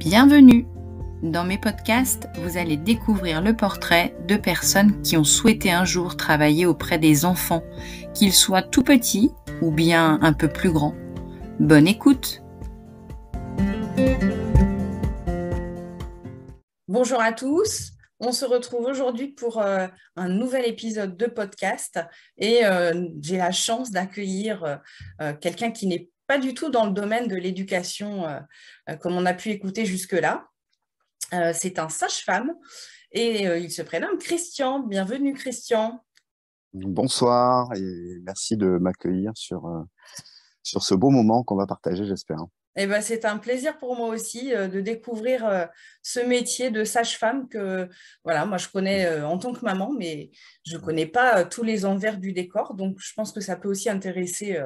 Bienvenue! Dans mes podcasts, vous allez découvrir le portrait de personnes qui ont souhaité un jour travailler auprès des enfants, qu'ils soient tout petits ou bien un peu plus grands. Bonne écoute! Bonjour à tous! On se retrouve aujourd'hui pour un nouvel épisode de podcast et j'ai la chance d'accueillir quelqu'un qui n'est pas du tout dans le domaine de l'éducation comme on a pu écouter jusque-là. C'est un sage-femme et il se prénomme Christian. Bienvenue Christian. Bonsoir et merci de m'accueillir sur ce beau moment qu'on va partager, j'espère. Eh ben, c'est un plaisir pour moi aussi de découvrir ce métier de sage-femme que voilà, moi je connais en tant que maman, mais je ne connais pas tous les envers du décor. Donc, je pense que ça peut aussi intéresser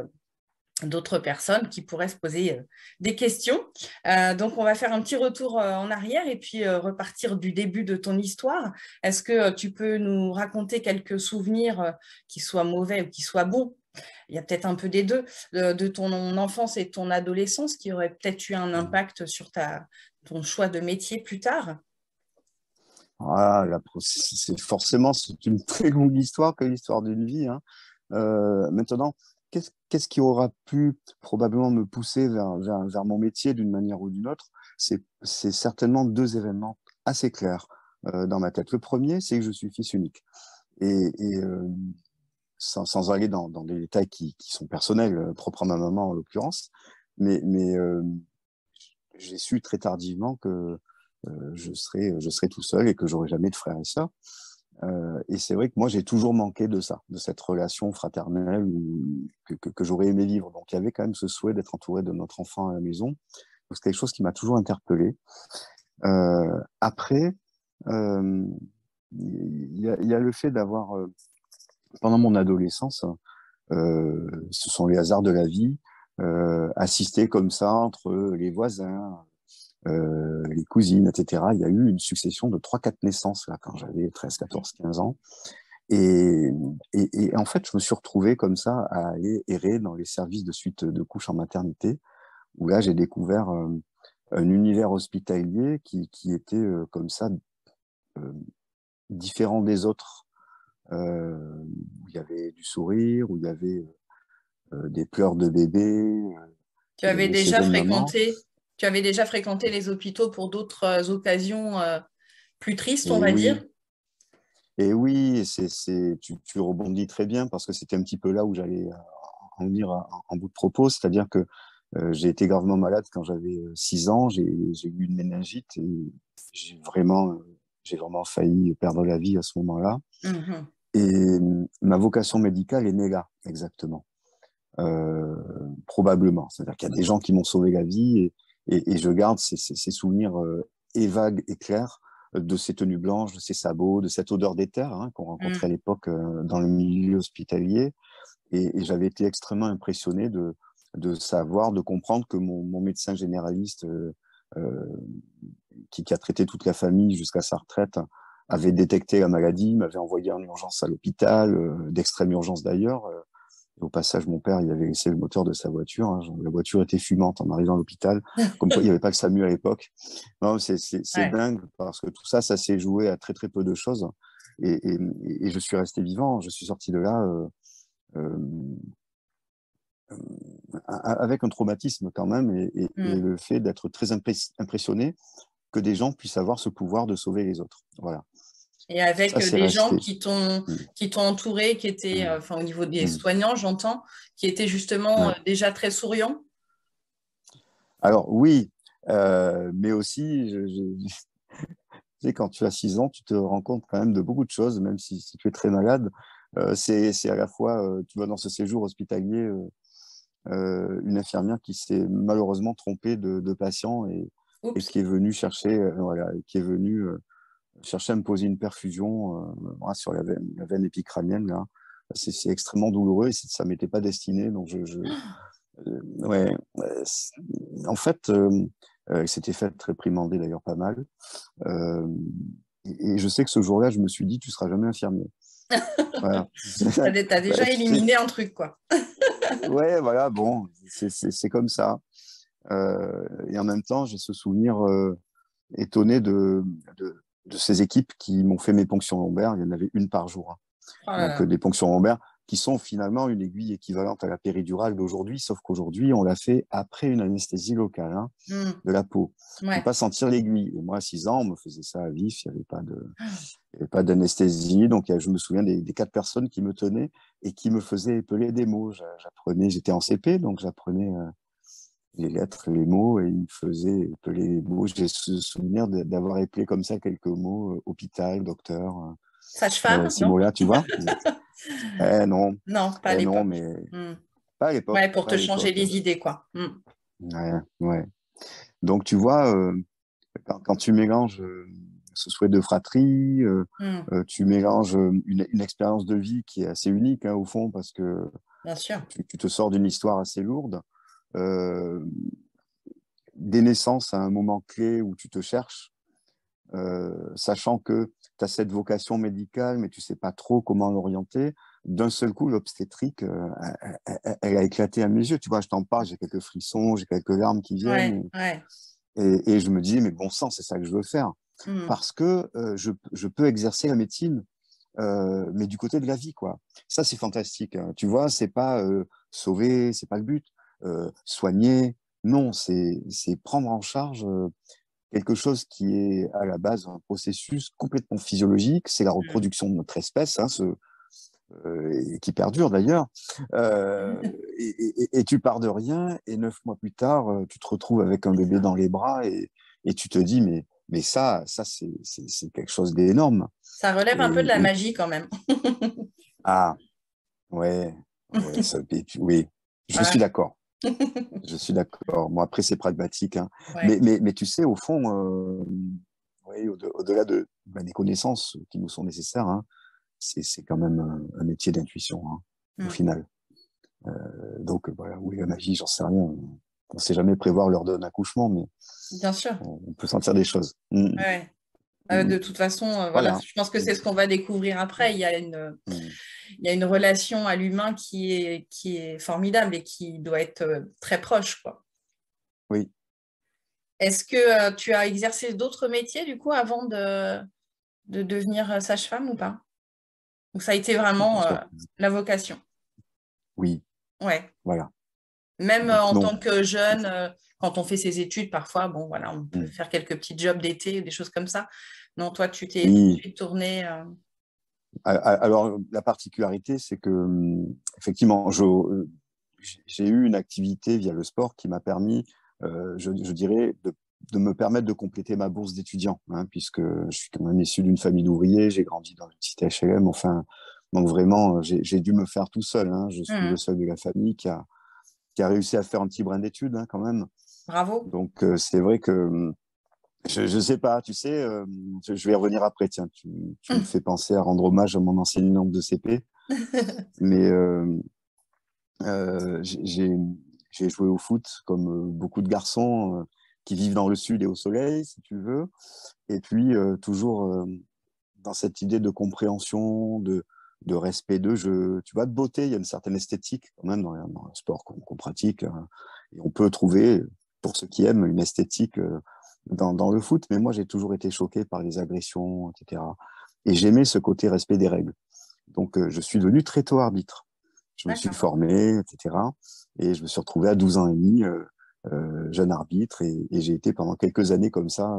d'autres personnes qui pourraient se poser des questions. Donc, on va faire un petit retour en arrière et puis repartir du début de ton histoire. Est-ce que tu peux nous raconter quelques souvenirs qui soient mauvais ou qui soient bons? Il y a peut-être un peu des deux, de ton enfance et de ton adolescence qui aurait peut-être eu un impact sur ton choix de métier plus tard. Ah, c'est une très longue histoire que l'histoire d'une vie. Hein. Maintenant, qu'est-ce qui aura pu probablement me pousser vers mon métier d'une manière ou d'une autre? C'est certainement deux événements assez clairs dans ma tête. Le premier, c'est que je suis fils unique. Sans aller dans des détails qui sont personnels, propres à ma maman en l'occurrence, mais j'ai su très tardivement que je serais tout seul et que j'aurais jamais de frères et sœurs. Et c'est vrai que moi, j'ai toujours manqué de ça, de cette relation fraternelle que j'aurais aimé vivre. Donc, il y avait quand même ce souhait d'être entouré de notre enfant à la maison. Donc, c'est quelque chose qui m'a toujours interpellé. Après, il y a le fait d'avoir... Pendant mon adolescence, ce sont les hasards de la vie, assisté comme ça entre les voisins, les cousines, etc. Il y a eu une succession de 3-4 naissances là, quand j'avais 13, 14, 15 ans. Et en fait, je me suis retrouvé comme ça à aller errer dans les services de suite de couche en maternité, où là, j'ai découvert un univers hospitalier qui était comme ça différent des autres. Où il y avait du sourire, où il y avait des pleurs de bébé. Tu avais déjà fréquenté les hôpitaux pour d'autres occasions plus tristes, on va dire. Et oui, tu rebondis très bien parce que c'était un petit peu là où j'allais en venir en bout de propos, c'est-à-dire que j'ai été gravement malade quand j'avais 6 ans, j'ai eu une méningite et j'ai vraiment failli perdre la vie à ce moment-là. Mmh. Et ma vocation médicale est née là, exactement. Probablement. C'est-à-dire qu'il y a des gens qui m'ont sauvé la vie et je garde ces souvenirs vagues et clairs de ces tenues blanches, de ces sabots, de cette odeur d'éther qu'on rencontrait à l'époque dans le milieu hospitalier. Et j'avais été extrêmement impressionné de comprendre que mon médecin généraliste qui a traité toute la famille jusqu'à sa retraite, avait détecté la maladie, m'avait envoyé en urgence à l'hôpital, d'extrême urgence d'ailleurs. Au passage, mon père, il avait laissé le moteur de sa voiture. La voiture était fumante en arrivant à l'hôpital. Comme quoi, il n'y avait pas le SAMU à l'époque. Non, c'est dingue parce que tout ça, ça s'est joué à très, très peu de choses. Et je suis resté vivant. Je suis sorti de là avec un traumatisme quand même et le fait d'être très impressionné que des gens puissent avoir ce pouvoir de sauver les autres. Voilà. Et avec des gens qui t'ont entouré, qui étaient, enfin au niveau des soignants, j'entends, qui étaient justement déjà très souriants. Alors oui, mais aussi, tu sais, quand tu as 6 ans, tu te rends compte quand même de beaucoup de choses, même si tu es très malade. C'est à la fois, tu vois, dans ce séjour hospitalier, une infirmière qui s'est malheureusement trompée de patient et qui est venue chercher, à me poser une perfusion sur la veine épicranienne là. C'est extrêmement douloureux et ça m'était pas destiné. Donc en fait, c'était fait réprimandée d'ailleurs pas mal. Et je sais que ce jour-là, je me suis dit, tu seras jamais infirmier. Voilà. T'as déjà éliminé un truc quoi. Ouais, voilà, bon, c'est comme ça. Et en même temps, j'ai ce souvenir étonné de ces équipes qui m'ont fait mes ponctions lombaires. Il y en avait une par jour. Hein. Donc, des ponctions lombaires qui sont finalement une aiguille équivalente à la péridurale d'aujourd'hui, sauf qu'aujourd'hui, on la fait après une anesthésie locale de la peau. Ouais. On ne peut pas sentir l'aiguille. Et moi, à 6 ans, on me faisait ça à vif, il n'y avait pas d'anesthésie. Donc, je me souviens des 4 personnes qui me tenaient et qui me faisaient épeler des mots. J'étais en CP, donc j'apprenais les lettres, les mots, et ils me faisaient épeler les mots. J'ai ce souvenir d'avoir épelé comme ça quelques mots, hôpital, docteur... Sage-femme, ces mots-là, tu vois. Non. Non, pas à l'époque. Pas à l'époque. Ouais, pour te changer les idées, quoi. Mm. Ouais. Donc, tu vois, quand tu mélanges ce souhait de fratrie, tu mélanges une expérience de vie qui est assez unique, au fond, parce que bien sûr. Tu te sors d'une histoire assez lourde. Des naissances à un moment clé où tu te cherches, sachant que tu as cette vocation médicale, mais tu ne sais pas trop comment l'orienter. D'un seul coup, l'obstétrique, elle a éclaté à mes yeux. Tu vois, je t'en parle, j'ai quelques frissons, j'ai quelques larmes qui viennent. Ouais, et je me dis, mais bon sang, c'est ça que je veux faire. Parce que je peux exercer la médecine, mais du côté de la vie, quoi. Ça, c'est fantastique. Hein. Tu vois, ce n'est pas sauver, ce n'est pas le but. Soigner, non, c'est prendre en charge... quelque chose qui est à la base un processus complètement physiologique, c'est la reproduction de notre espèce, et qui perdure d'ailleurs, et tu pars de rien, et 9 mois plus tard, tu te retrouves avec un bébé dans les bras, et tu te dis, mais ça c'est quelque chose d'énorme. Ça relève un peu de la magie quand même. Ah, ouais oui, je suis d'accord. Je suis d'accord. Moi, après, c'est pragmatique. Hein. Ouais. Mais tu sais, au fond, oui, au-delà des connaissances qui nous sont nécessaires, c'est quand même un métier d'intuition, au final. Donc, voilà, oui, la magie, j'en sais rien. On ne sait jamais prévoir l'heure d'un accouchement, mais bien sûr. On peut sentir des choses. Mmh. Ouais. De toute façon, voilà. Je pense que c'est ce qu'on va découvrir après. Il y a une relation à l'humain qui est formidable et qui doit être très proche, quoi. Oui. Est-ce que tu as exercé d'autres métiers, du coup, avant de devenir sage-femme ou pas? Donc, ça a été vraiment la vocation. Oui. Ouais. Voilà. Même en tant que jeune, quand on fait ses études, parfois, bon, voilà, on peut faire quelques petits jobs d'été, des choses comme ça. Non, toi, tu t'es tourné. Alors, la particularité, c'est que, effectivement, j'ai eu une activité via le sport qui m'a permis, je dirais, de me permettre de compléter ma bourse d'étudiant, puisque je suis quand même issu d'une famille d'ouvriers, j'ai grandi dans une cité HLM, enfin, donc vraiment, j'ai dû me faire tout seul. Je suis le seul de la famille qui a réussi à faire un petit brin d'études, quand même. Bravo. Donc, c'est vrai que, je ne sais pas, tu sais, je vais y revenir après, tiens, tu me fais penser à rendre hommage à mon enseignante de CP, mais j'ai joué au foot comme beaucoup de garçons qui vivent dans le sud et au soleil, si tu veux, et puis toujours dans cette idée de compréhension, de respect de jeu, tu vois, de beauté. Il y a une certaine esthétique quand même dans le sport qu'on pratique, et on peut trouver, pour ceux qui aiment, une esthétique dans le foot, mais moi j'ai toujours été choqué par les agressions, etc. Et j'aimais ce côté respect des règles. Donc je suis devenu très tôt arbitre. Je me suis formé, etc. Et je me suis retrouvé à 12 ans et demi, jeune arbitre, et j'ai été pendant quelques années comme ça,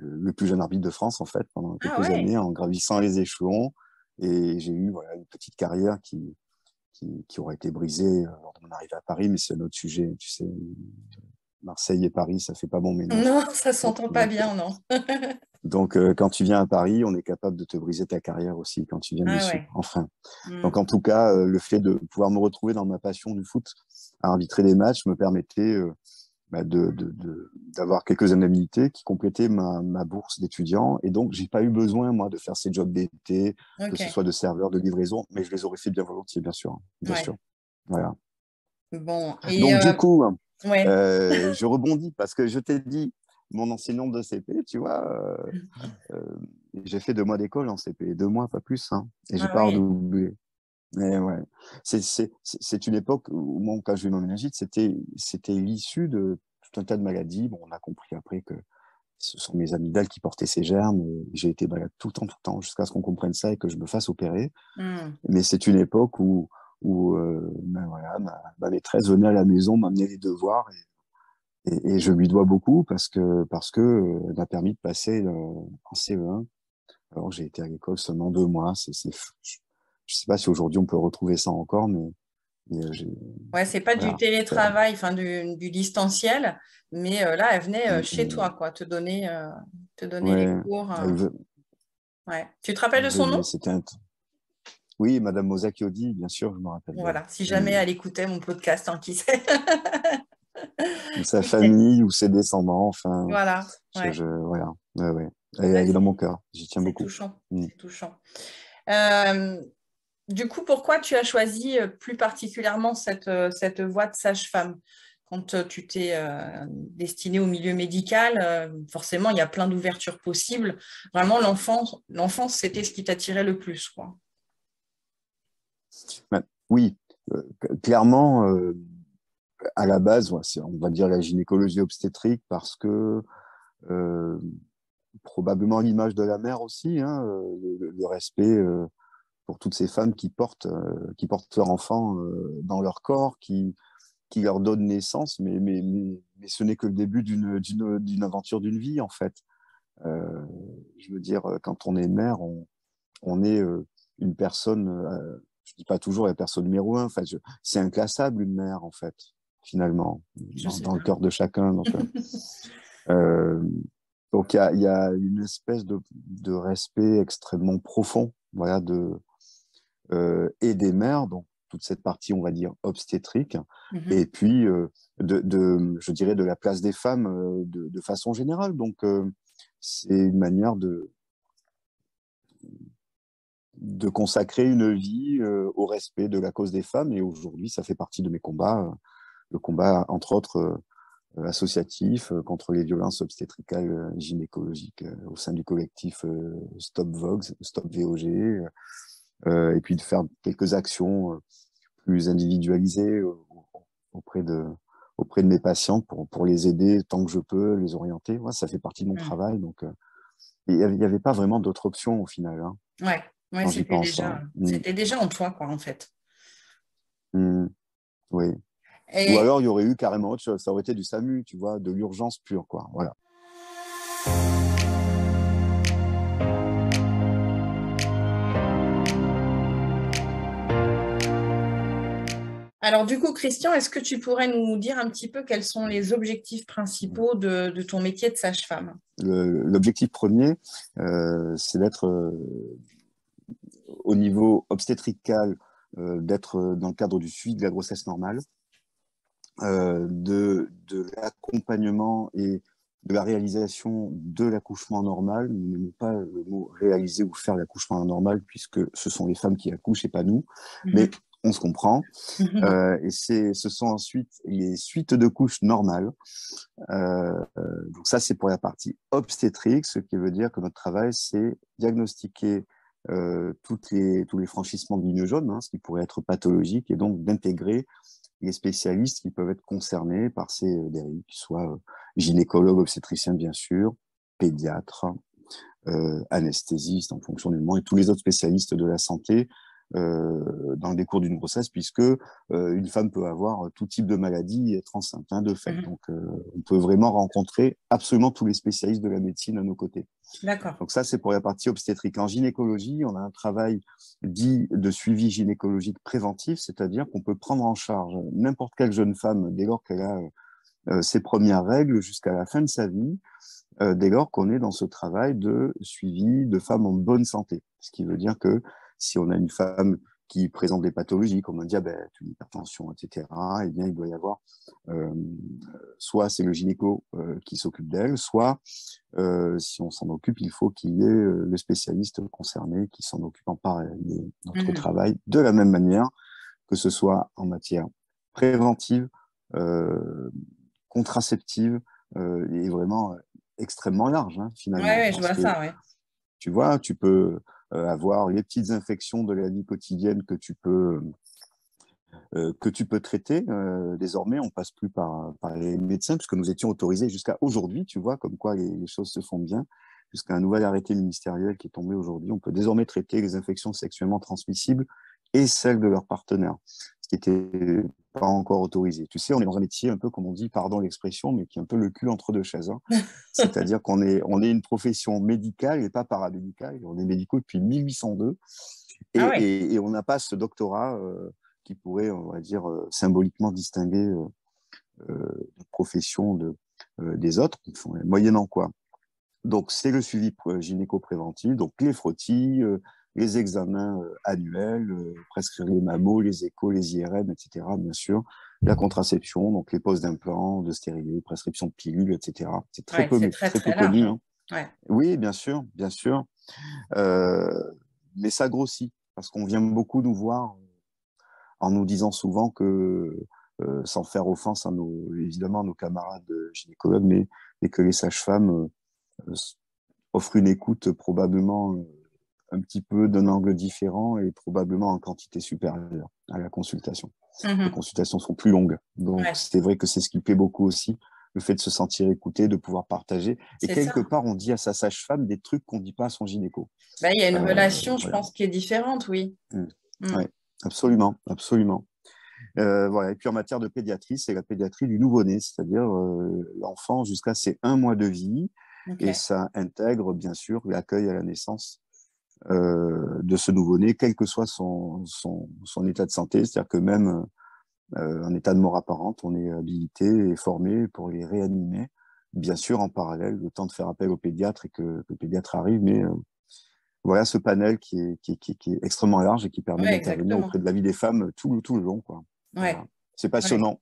le plus jeune arbitre de France, en fait, pendant quelques années, en gravissant les échelons. Et j'ai eu une petite carrière qui aurait été brisée lors de mon arrivée à Paris, mais c'est un autre sujet, tu sais. Marseille et Paris, ça ne fait pas bon ménage. Non, ça ne s'entend pas bien, non. Donc, quand tu viens à Paris, on est capable de te briser ta carrière aussi, quand tu viens du Sud, enfin. Donc, en tout cas, le fait de pouvoir me retrouver dans ma passion du foot, à arbitrer des matchs, me permettait d'avoir quelques indemnités qui complétaient ma bourse d'étudiant. Et donc, je n'ai pas eu besoin, moi, de faire ces jobs d'été, que ce soit de serveur, de livraison, mais je les aurais fait bien volontiers, bien sûr. Bien sûr. Voilà. Bon, et donc, du coup... Ouais. Je rebondis parce que je t'ai dit, mon enseignant de CP, tu vois, j'ai fait 2 mois d'école en CP, 2 mois, pas plus, et j'ai pas redoublé. Ouais. C'est une époque où, moi, quand j'ai eu mon méningite, c'était l'issue de tout un tas de maladies. Bon, on a compris après que ce sont mes amygdales qui portaient ces germes. J'ai été malade tout le temps, jusqu'à ce qu'on comprenne ça et que je me fasse opérer. Mais c'est une époque où ma maîtresse venait à la maison m'amener les devoirs et je lui dois beaucoup parce que elle m'a permis de passer en CE1. Alors, j'ai été à l'école seulement 2 mois. Je ne sais pas si aujourd'hui on peut retrouver ça encore, mais ouais, c'est pas du télétravail, enfin du distanciel, mais là, elle venait chez toi, quoi, te donner les cours. Ouais. Tu te rappelles de son nom? Oui, Mme Ozaki-Odi, bien sûr, je me rappelle. Voilà, si jamais elle écoutait mon podcast, qui sait. Sa famille ou ses descendants, enfin. Voilà. Elle est dans mon cœur, j'y tiens beaucoup. C'est touchant. Du coup, pourquoi tu as choisi plus particulièrement cette voie de sage-femme? Quand tu t'es destinée au milieu médical, forcément, il y a plein d'ouvertures possibles. Vraiment, l'enfance, c'était ce qui t'attirait le plus, quoi. Oui, clairement, à la base, on va dire la gynécologie obstétrique parce que probablement l'image de la mère aussi, le respect pour toutes ces femmes qui portent leur enfant dans leur corps, qui leur donnent naissance, mais ce n'est que le début d'une aventure, d'une vie, en fait. Je veux dire, quand on est mère, on est une personne, je ne dis pas toujours la personne numéro 1, en fait, c'est inclassable une mère, en fait, finalement, dans le cœur de chacun. Donc, donc il y a une espèce de respect extrêmement profond, voilà, et des mères, donc toute cette partie, on va dire, obstétrique, et puis je dirais de la place des femmes de façon générale. Donc c'est une manière de consacrer une vie au respect de la cause des femmes, et aujourd'hui ça fait partie de mes combats, le combat entre autres associatif contre les violences obstétricales gynécologiques au sein du collectif Stop VOG, et puis de faire quelques actions plus individualisées auprès de mes patients pour les aider tant que je peux, les orienter. Ouais, ça fait partie de mon travail. Donc, il n'y avait pas vraiment d'autre option au final. Hein, ouais, c'était déjà en toi, quoi, en fait. Oui. Et... Ou alors, il y aurait eu carrément autre chose. Ça aurait été du SAMU, tu vois, de l'urgence pure, quoi. Voilà. Alors, du coup, Christian, est-ce que tu pourrais nous dire un petit peu quels sont les objectifs principaux de ton métier de sage-femme? L'objectif premier, c'est d'être au niveau obstétrical, d'être dans le cadre du suivi de la grossesse normale, de l'accompagnement et de la réalisation de l'accouchement normal. Nous n'aimons pas le mot réaliser ou faire l'accouchement normal, puisque ce sont les femmes qui accouchent et pas nous, mais on se comprend. Et ce sont ensuite les suites de couches normales. Donc ça, c'est pour la partie obstétrique, ce qui veut dire que notre travail, c'est diagnostiquer tous les franchissements de lignes jaunes, ce qui pourrait être pathologique, et donc d'intégrer les spécialistes qui peuvent être concernés par ces dérives, qu'ils soient gynécologues, obstétriciens bien sûr, pédiatres, anesthésistes en fonction du moment, et tous les autres spécialistes de la santé dans le décours d'une grossesse, puisque une femme peut avoir tout type de maladie et être enceinte, de fait. Donc on peut vraiment rencontrer absolument tous les spécialistes de la médecine à nos côtés. D'accord. Donc ça, c'est pour la partie obstétrique. En gynécologie, on a un travail dit de suivi gynécologique préventif, c'est-à-dire qu'on peut prendre en charge n'importe quelle jeune femme dès lors qu'elle a ses premières règles jusqu'à la fin de sa vie, dès lors qu'on est dans ce travail de suivi de femmes en bonne santé. Ce qui veut dire que si on a une femme qui présente des pathologies comme un diabète, une hypertension, etc., eh bien, il doit y avoir, soit c'est le gynéco qui s'occupe d'elle, soit, si on s'en occupe, il faut qu'il y ait le spécialiste concerné qui s'en occupe en parallèle. Notre travail, de la même manière, que ce soit en matière préventive, contraceptive, est vraiment extrêmement large, finalement. Oui, je vois ça, oui. Tu vois, tu peux... avoir les petites infections de la vie quotidienne que tu peux traiter. Désormais, on ne passe plus par les médecins, puisque nous étions autorisés jusqu'à aujourd'hui, tu vois, comme quoi les choses se font bien, jusqu'à un nouvel arrêté ministériel qui est tombé aujourd'hui. On peut désormais traiter les infections sexuellement transmissibles et celles de leurs partenaires, ce qui n'était pas encore autorisé. Tu sais, on est dans un métier un peu, comme on dit, pardon l'expression, mais qui est un peu le cul entre deux chaises. Hein. C'est-à-dire qu'on est une profession médicale et pas paramédicale. On est médicaux depuis 1802 et, ah ouais. et on n'a pas ce doctorat qui pourrait, on va dire, symboliquement distinguer la profession des autres, moyennant quoi. Donc, c'est le suivi gynéco-préventif, donc les frottis, les examens annuels, prescrire les mammos, les échos, les IRM, etc., bien sûr. La contraception, donc les poses d'implants, de stérilés, prescription de pilules, etc. C'est très, ouais, très connu. Hein. Ouais. Oui, bien sûr, bien sûr. Mais ça grossit, parce qu'on vient beaucoup nous voir en nous disant souvent que, sans faire offense à nos, évidemment, à nos camarades gynécologues, mais que les sages-femmes offre une écoute probablement un petit peu d'un angle différent et probablement en quantité supérieure à la consultation. Mmh. Les consultations sont plus longues, donc ouais. C'est vrai que c'est ce qui plaît beaucoup aussi, le fait de se sentir écouté, de pouvoir partager. Et quelque part, on dit à sa sage-femme des trucs qu'on ne dit pas à son gynéco. Bah, il y a une relation, je pense, qui est différente, oui. Mmh. Mmh. Ouais, absolument, absolument. Voilà. Et puis en matière de pédiatrie, c'est la pédiatrie du nouveau-né, c'est-à-dire l'enfant jusqu'à ses 1 mois de vie. Okay. Et ça intègre, bien sûr, l'accueil à la naissance de ce nouveau-né, quel que soit son état de santé. C'est-à-dire que même en état de mort apparente, on est habilité et formé pour les réanimer. Bien sûr, en parallèle, le temps de faire appel au pédiatre et que le pédiatre arrive. Mais voilà ce panel qui est extrêmement large et qui permet d'intervenir auprès de la vie des femmes tout le long. Quoi. Ouais. Voilà. C'est passionnant. Ouais.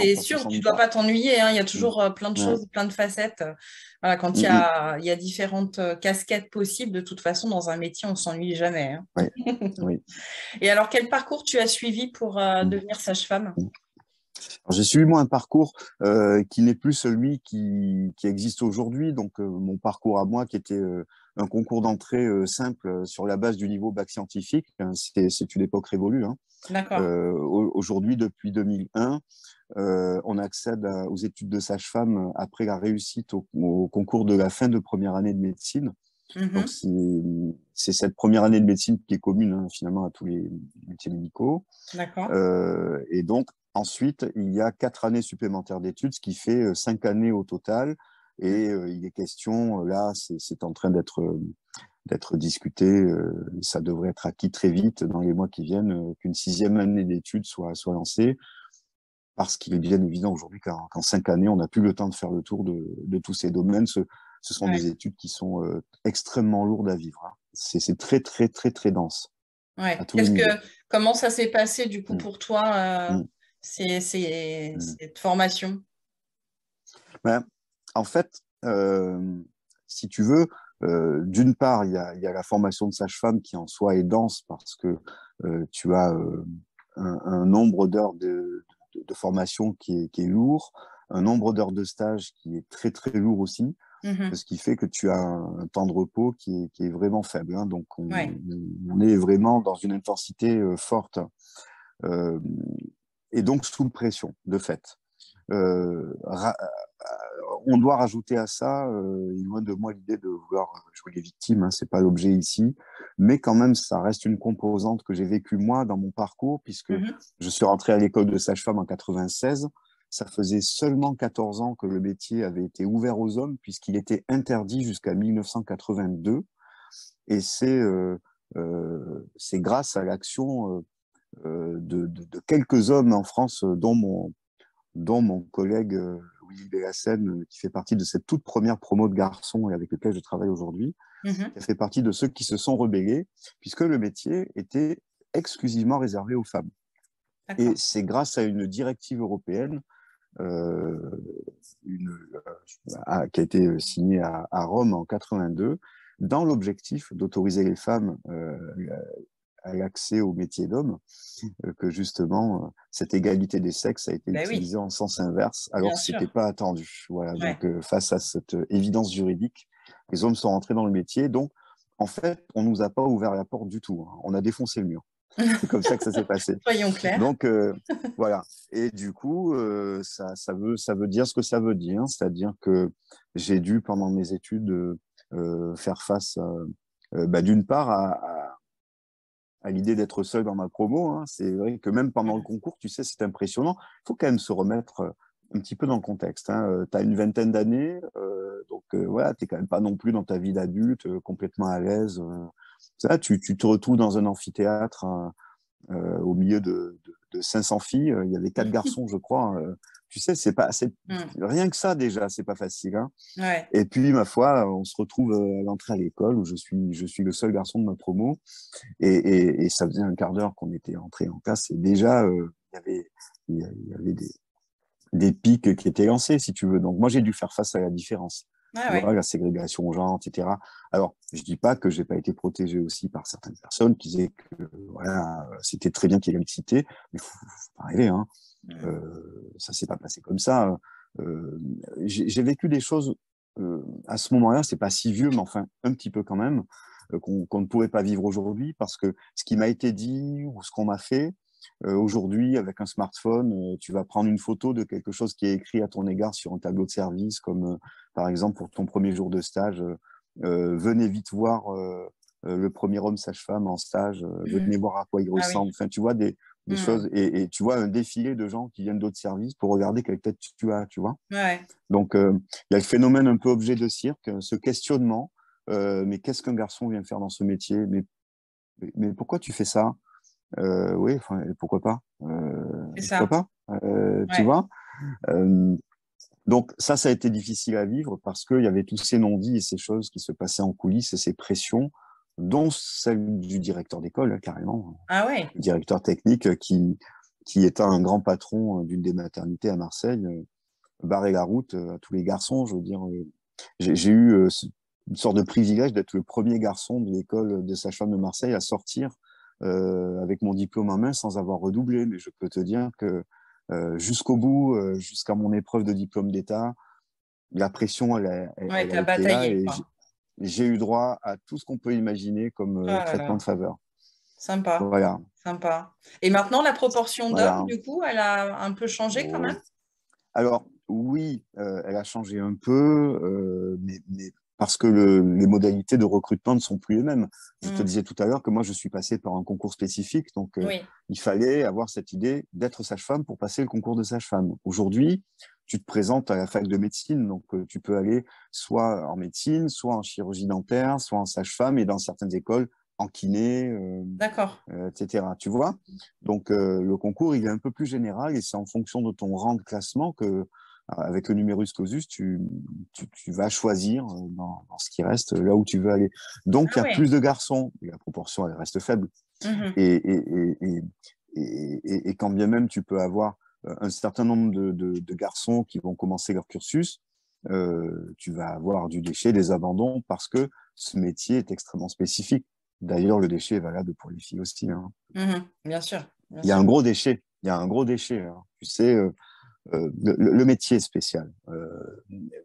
C'est sûr, tu ne dois pas t'ennuyer, hein. Il y a toujours plein de choses, plein de facettes. Voilà, quand il y a différentes casquettes possibles, de toute façon, dans un métier, on ne s'ennuie jamais. Hein. Oui. Oui. Et alors, quel parcours tu as suivi pour devenir sage-femme ? J'ai suivi, moi, un parcours qui n'est plus celui qui existe aujourd'hui. Donc, mon parcours à moi, qui était un concours d'entrée simple sur la base du niveau bac scientifique, hein, c'est une époque révolue. Hein. Aujourd'hui, depuis 2001, on accède aux études de sage-femme après la réussite au concours de la fin de première année de médecine. Donc, c'est cette première année de médecine qui est commune, hein, finalement, à tous les métiers médicaux. D'accord. Et donc, ensuite, il y a 4 années supplémentaires d'études, ce qui fait 5 années au total. Et il est question, là, c'est en train d'être discuté, ça devrait être acquis très vite dans les mois qui viennent, qu'une 6e année d'études soit lancée, parce qu'il est bien évident aujourd'hui qu'en 5 années, on n'a plus le temps de faire le tour de tous ces domaines. Ce sont des études qui sont extrêmement lourdes à vivre. Hein. C'est très, très, très, très dense. Ouais. Comment ça s'est passé, du coup, pour toi, cette formation? Ben, en fait, si tu veux, d'une part, il y a la formation de sage-femme qui en soi est dense parce que tu as un nombre d'heures de formation qui est lourd, un nombre d'heures de stage qui est très très lourd aussi, ce qui fait que tu as un temps de repos qui est vraiment faible. Hein, donc on est vraiment dans une intensité forte et donc sous pression de fait. On doit rajouter à ça, loin de moi l'idée de vouloir jouer les victimes, hein, c'est pas l'objet ici, mais quand même ça reste une composante que j'ai vécue moi dans mon parcours, puisque je suis rentré à l'école de sage-femme en 96, ça faisait seulement 14 ans que le métier avait été ouvert aux hommes, puisqu'il était interdit jusqu'à 1982, et c'est grâce à l'action de quelques hommes en France, dont mon collègue Willy Bellassen, qui fait partie de cette toute première promo de garçons et avec lequel je travaille aujourd'hui, qui a fait partie de ceux qui se sont rebellés, puisque le métier était exclusivement réservé aux femmes. Et c'est grâce à une directive européenne qui a été signée à Rome en 82, dans l'objectif d'autoriser les femmes à l'accès aux métiers d'hommes, que justement, cette égalité des sexes a été utilisée en sens inverse, alors que ce n'était pas attendu. Voilà, donc, face à cette évidence juridique, les hommes sont rentrés dans le métier, donc en fait, on ne nous a pas ouvert la porte du tout. Hein. On a défoncé le mur. C'est comme ça que ça s'est passé. Soyons clairs. Donc, voilà. Et du coup, ça veut dire ce que ça veut dire. C'est-à-dire que j'ai dû, pendant mes études, faire face, d'une part, à l'idée d'être seul dans ma promo. Hein. C'est vrai que même pendant le concours, tu sais, c'est impressionnant. Il faut quand même se remettre un petit peu dans le contexte. Hein. Tu as une vingtaine d'années, voilà, tu n'es quand même pas non plus dans ta vie d'adulte, complètement à l'aise. Ça, tu te retrouves dans un amphithéâtre au milieu de 500 filles. Il y avait 4 garçons, je crois. Tu sais, rien que ça, déjà, c'est pas facile. Hein. Ouais. Et puis, ma foi, on se retrouve à l'entrée à l'école où je suis le seul garçon de ma promo. Et ça faisait un quart d'heure qu'on était entrés en classe. Et déjà, il y avait des pics qui étaient lancés, si tu veux. Donc, moi, j'ai dû faire face à la différence. Ah ouais. La ségrégation au genre, etc. Alors, je ne dis pas que je n'ai pas été protégé aussi par certaines personnes qui disaient que voilà, c'était très bien qu'il y ait l'égalité, mais il ne faut pas rêver. Hein. Ça ne s'est pas passé comme ça. J'ai vécu des choses à ce moment-là, ce n'est pas si vieux, mais enfin un petit peu quand même, qu'on ne pouvait pas vivre aujourd'hui, parce que ce qui m'a été dit ou ce qu'on m'a fait, aujourd'hui, avec un smartphone, tu vas prendre une photo de quelque chose qui est écrit à ton égard sur un tableau de service, comme par exemple pour ton premier jour de stage, venez vite voir le premier homme sage-femme en stage, venez voir à quoi il ressemble. Oui. Enfin, tu vois des choses, et tu vois un défilé de gens qui viennent d'autres services pour regarder quelle tête tu as, tu vois. Ouais. Donc, il y a le phénomène un peu objet de cirque, ce questionnement, mais qu'est-ce qu'un garçon vient faire dans ce métier, mais pourquoi tu fais ça? Oui, pourquoi pas, ouais. Tu vois, donc ça a été difficile à vivre parce qu'il y avait tous ces non-dits et ces choses qui se passaient en coulisses et ces pressions, dont celle du directeur d'école, carrément. Ah ouais. Le directeur technique qui était un grand patron d'une des maternités à Marseille, barrait la route à tous les garçons. Je veux dire, j'ai eu une sorte de privilège d'être le premier garçon de l'école de sage-femme de Marseille à sortir avec mon diplôme en main sans avoir redoublé, mais je peux te dire que jusqu'au bout, jusqu'à mon épreuve de diplôme d'État, la pression, elle a été là, et j'ai eu droit à tout ce qu'on peut imaginer comme traitement de faveur. Sympa. Voilà. Sympa. Et maintenant, la proportion d'hommes, du coup, elle a un peu changé quand même? Alors, oui, elle a changé un peu, mais parce que les modalités de recrutement ne sont plus les mêmes. Je te disais tout à l'heure que moi, je suis passé par un concours spécifique, donc il fallait avoir cette idée d'être sage-femme pour passer le concours de sage-femme. Aujourd'hui, tu te présentes à la fac de médecine, donc tu peux aller soit en médecine, soit en chirurgie dentaire, soit en sage-femme, et dans certaines écoles, en kiné, etc. Tu vois, donc le concours, il est un peu plus général, et c'est en fonction de ton rang de classement que, avec le numerus clausus, tu vas choisir dans ce qui reste, là où tu veux aller. Donc, il y a plus de garçons, et la proportion, elle reste faible. Et quand bien même tu peux avoir un certain nombre de garçons qui vont commencer leur cursus, tu vas avoir du déchet, des abandons, parce que ce métier est extrêmement spécifique. D'ailleurs, le déchet est valable pour les filles aussi. Hein. Bien sûr. Il y a un gros déchet. Il y a un gros déchet. Hein. Tu sais... le métier est spécial.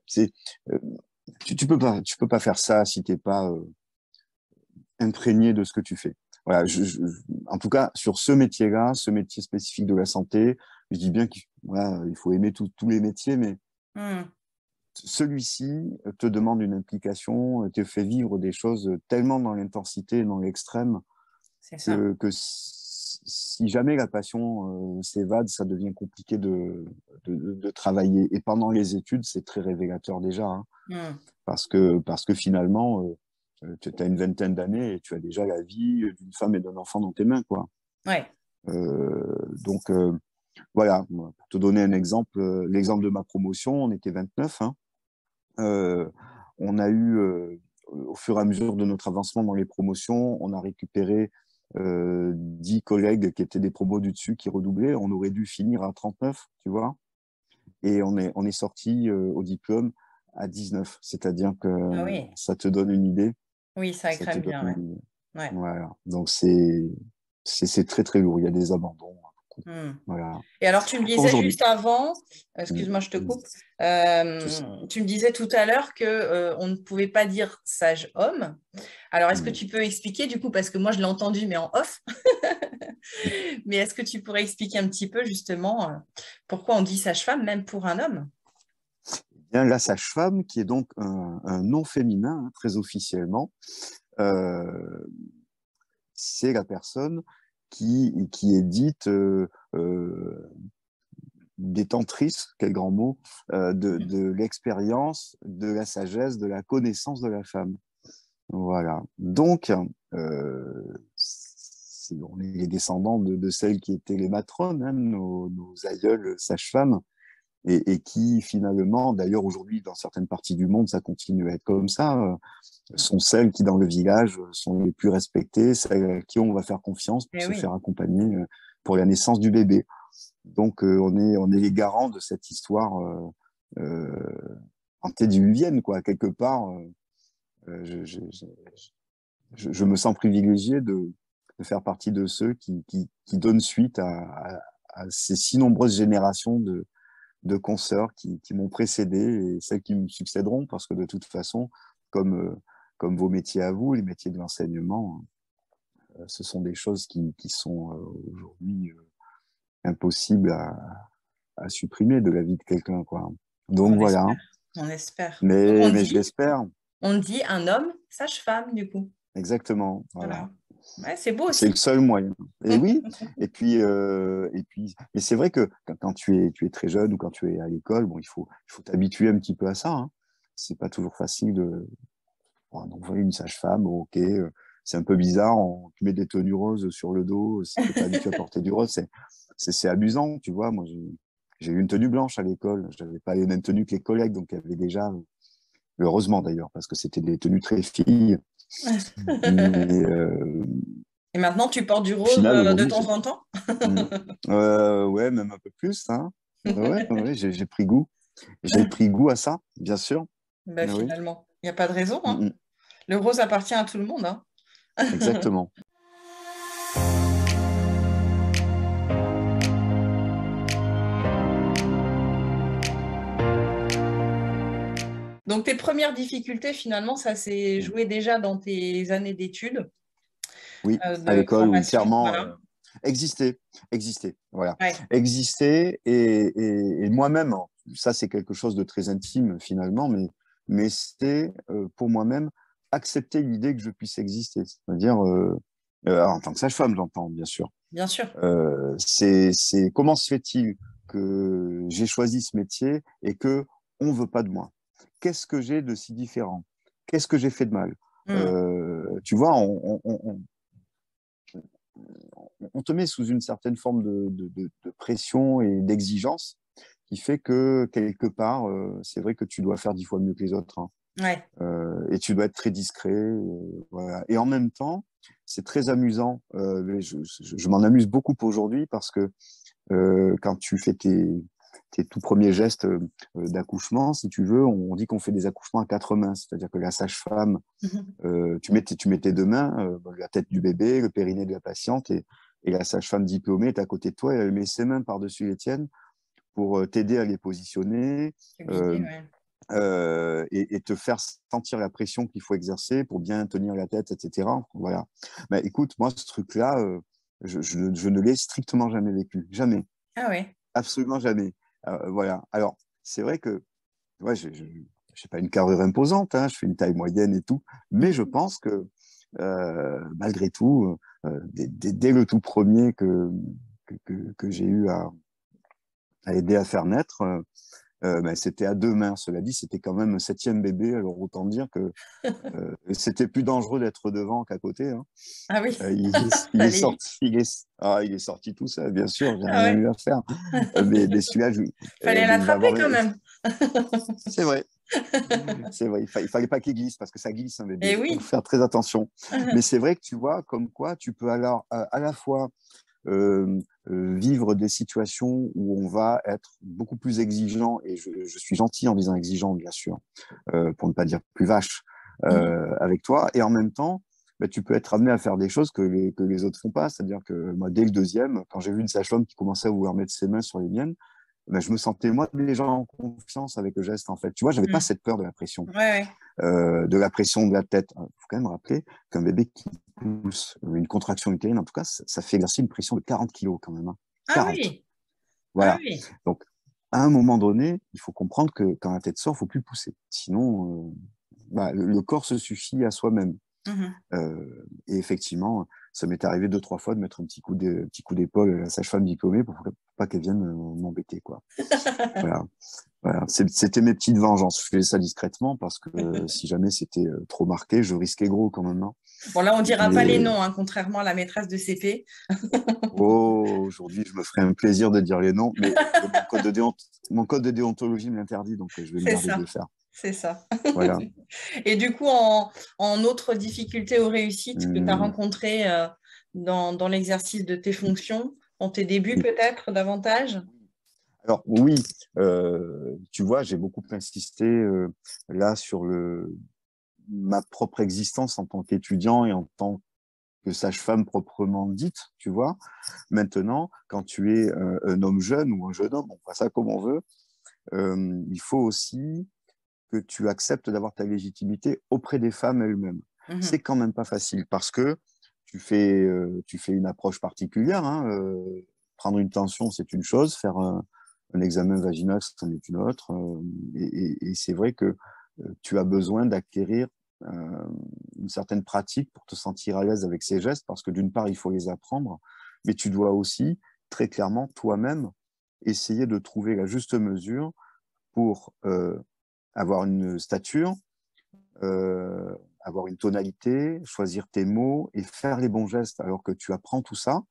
Tu peux pas faire ça si t'es pas imprégné de ce que tu fais. Voilà. En tout cas, sur ce métier-là, ce métier spécifique de la santé, je dis bien qu'il faut aimer tous les métiers, mais celui-ci te demande une implication, te fait vivre des choses tellement dans l'intensité, dans l'extrême, que si jamais la passion s'évade, ça devient compliqué de travailler. Et pendant les études, c'est très révélateur déjà, hein, parce que finalement, tu as une vingtaine d'années et tu as déjà la vie d'une femme et d'un enfant dans tes mains, quoi. Ouais. Donc, voilà, pour te donner un exemple, l'exemple de ma promotion, on était 29. Hein, on a eu, au fur et à mesure de notre avancement dans les promotions, on a récupéré 10 collègues qui étaient des promos du dessus qui redoublaient. On aurait dû finir à 39, tu vois, et on est sorti au diplôme à 19, c'est-à-dire que ça te donne une idée. Oui, ça crève bien. Ouais. Voilà. Donc c'est très très lourd, il y a des abandons. Voilà. Et alors, tu me disais juste avant, excuse-moi, je te coupe, tu me disais tout à l'heure qu'on ne pouvait pas dire sage homme. Alors, est-ce que tu peux expliquer du coup, parce que moi, je l'ai entendu, mais en off. Mais est-ce que tu pourrais expliquer un petit peu justement pourquoi on dit sage-femme, même pour un homme ? Bien, la sage-femme, qui est donc un nom féminin, hein, très officiellement, c'est la personne qui est dite détentrice, quel grand mot, de l'expérience, de la sagesse, de la connaissance de la femme. Voilà. Donc, on est les descendants de celles qui étaient les matrones, hein, nos aïeules sages-femmes, et qui finalement, d'ailleurs aujourd'hui dans certaines parties du monde, ça continue à être comme ça, sont celles qui dans le village sont les plus respectées, celles à qui on va faire confiance pour faire accompagner pour la naissance du bébé. Donc on est les garants de cette histoire antédiluvienne, quoi. Quelque part, je me sens privilégié de faire partie de ceux qui donnent suite à ces si nombreuses générations de consoeurs qui m'ont précédé et celles qui me succéderont, parce que de toute façon, comme vos métiers à vous, les métiers de l'enseignement, ce sont des choses qui sont aujourd'hui impossibles à supprimer de la vie de quelqu'un, quoi. Donc voilà. On espère. Mais je l'espère. On dit un homme sage-femme, du coup. Exactement, voilà. Ouais, c'est beau aussi. C'est le seul moyen. Et oui. Et puis, mais c'est vrai que quand tu es très jeune ou quand tu es à l'école, bon, il faut t'habituer un petit peu à ça. Hein. C'est pas toujours facile de. Bon, on voit une sage-femme, ok, c'est un peu bizarre. On te met des tenues roses sur le dos. Si t'es pas habitué à porter du rose, c'est abusant, tu vois. Moi, j'ai eu une tenue blanche à l'école. J'avais pas les mêmes tenues que les collègues, donc il y avait déjà. Heureusement d'ailleurs, parce que c'était des tenues très filles. Et maintenant, tu portes du rose de temps en temps. Ouais, même un peu plus. Hein. Ouais, j'ai pris goût. J'ai pris goût à ça, bien sûr. Ben, finalement, il n'y a pas de raison. Hein. Le rose appartient à tout le monde. Hein. Exactement. Donc, tes premières difficultés, finalement, ça s'est joué déjà dans tes années d'études. Oui, à l'école, clairement, voilà. Exister, voilà. Ouais. Exister et moi-même, ça c'est quelque chose de très intime finalement, mais c'était pour moi-même accepter l'idée que je puisse exister, c'est-à-dire, en tant que sage-femme, j'entends, bien sûr. Bien sûr. C'est comment se fait-il que j'ai choisi ce métier et qu'on ne veut pas de moi ? Qu'est-ce que j'ai de si différent? Qu'est-ce que j'ai fait de mal? Tu vois, on te met sous une certaine forme de pression et d'exigence qui fait que, quelque part, c'est vrai que tu dois faire 10 fois mieux que les autres. Hein. Ouais. Et tu dois être très discret. Voilà. Et en même temps, c'est très amusant. Je m'en amuse beaucoup aujourd'hui parce que quand tu fais tes tout premiers gestes d'accouchement, si tu veux, on dit qu'on fait des accouchements à 4 mains, c'est-à-dire que la sage-femme, tu mets tes 2 mains, la tête du bébé, le périnée de la patiente, et la sage-femme diplômée est à côté de toi, et elle met ses mains par-dessus les tiennes pour t'aider à les positionner, et te faire sentir la pression qu'il faut exercer pour bien tenir la tête, etc. Voilà. Bah, écoute, moi, ce truc-là, je ne l'ai strictement jamais vécu, jamais. Ah oui. Absolument jamais. Voilà. Alors, c'est vrai que ouais, je n'ai pas une carrure imposante, hein, je fais une taille moyenne et tout, mais je pense que malgré tout, dès le tout premier que j'ai eu à aider à faire naître, ben, c'était à 2 mains. Cela dit, c'était quand même un 7e bébé, alors autant dire que c'était plus dangereux d'être devant qu'à côté. Hein. Ah oui. Il est sorti tout ça, bien sûr, j'ai rien eu à faire. Mais celui-là, fallait l'attraper quand même. C'est vrai. C'est vrai, il fallait pas qu'il glisse, parce que ça glisse un bébé. Et oui. Il faut faire très attention. Mais c'est vrai que tu vois, comme quoi, tu peux alors à la fois vivre des situations où on va être beaucoup plus exigeant, et je suis gentil en disant exigeant, bien sûr, pour ne pas dire plus vache avec toi, et en même temps bah, tu peux être amené à faire des choses que les autres font pas. C'est-à-dire que moi, dès le deuxième, quand j'ai vu une sage-femme qui commençait à vouloir mettre ses mains sur les miennes, bah, je me sentais moi déjà en confiance avec le geste en fait. Tu vois, j'avais pas cette peur de la pression, de la pression de la tête. Il faut quand même rappeler qu'un bébé qui pousse, une contraction utérine en tout cas, ça fait exercer une pression de 40 kg quand même. Hein. 40. Ah oui. Voilà. Ah oui. Donc à un moment donné, il faut comprendre que quand la tête sort, faut plus pousser. Sinon, bah, le corps se suffit à soi-même. Et effectivement, ça m'est arrivé 2-3 fois de mettre un petit coup d'épaule à la sage-femme diplômée pour pas qu'elle vienne m'embêter, quoi. Voilà. Voilà. C'était mes petites vengeances. Je faisais ça discrètement parce que si jamais c'était trop marqué, je risquais gros quand même. Hein. Bon, là, on ne dira pas les noms, hein, contrairement à la maîtresse de CP. Oh, aujourd'hui, je me ferai un plaisir de dire les noms, mais mon code de déontologie me l'interdit, donc je vais me garder de le faire. C'est ça. Voilà. Et du coup, en autre difficulté ou réussite que tu as rencontrée dans l'exercice de tes fonctions, en tes débuts peut-être davantage? Alors oui, tu vois, j'ai beaucoup insisté là sur ma propre existence en tant qu'étudiant et en tant que sage-femme proprement dite, tu vois. Maintenant, quand tu es un homme jeune ou un jeune homme, on voit ça comme on veut, il faut aussi que tu acceptes d'avoir ta légitimité auprès des femmes elles-mêmes. C'est quand même pas facile parce que tu fais une approche particulière. Hein, prendre une tension, c'est une chose. Faire un examen vaginal, c'en est une autre. Et c'est vrai que tu as besoin d'acquérir une certaine pratique pour te sentir à l'aise avec ces gestes parce que d'une part, il faut les apprendre, mais tu dois aussi très clairement toi-même essayer de trouver la juste mesure pour avoir une stature, avoir une tonalité, choisir tes mots et faire les bons gestes alors que tu apprends tout ça.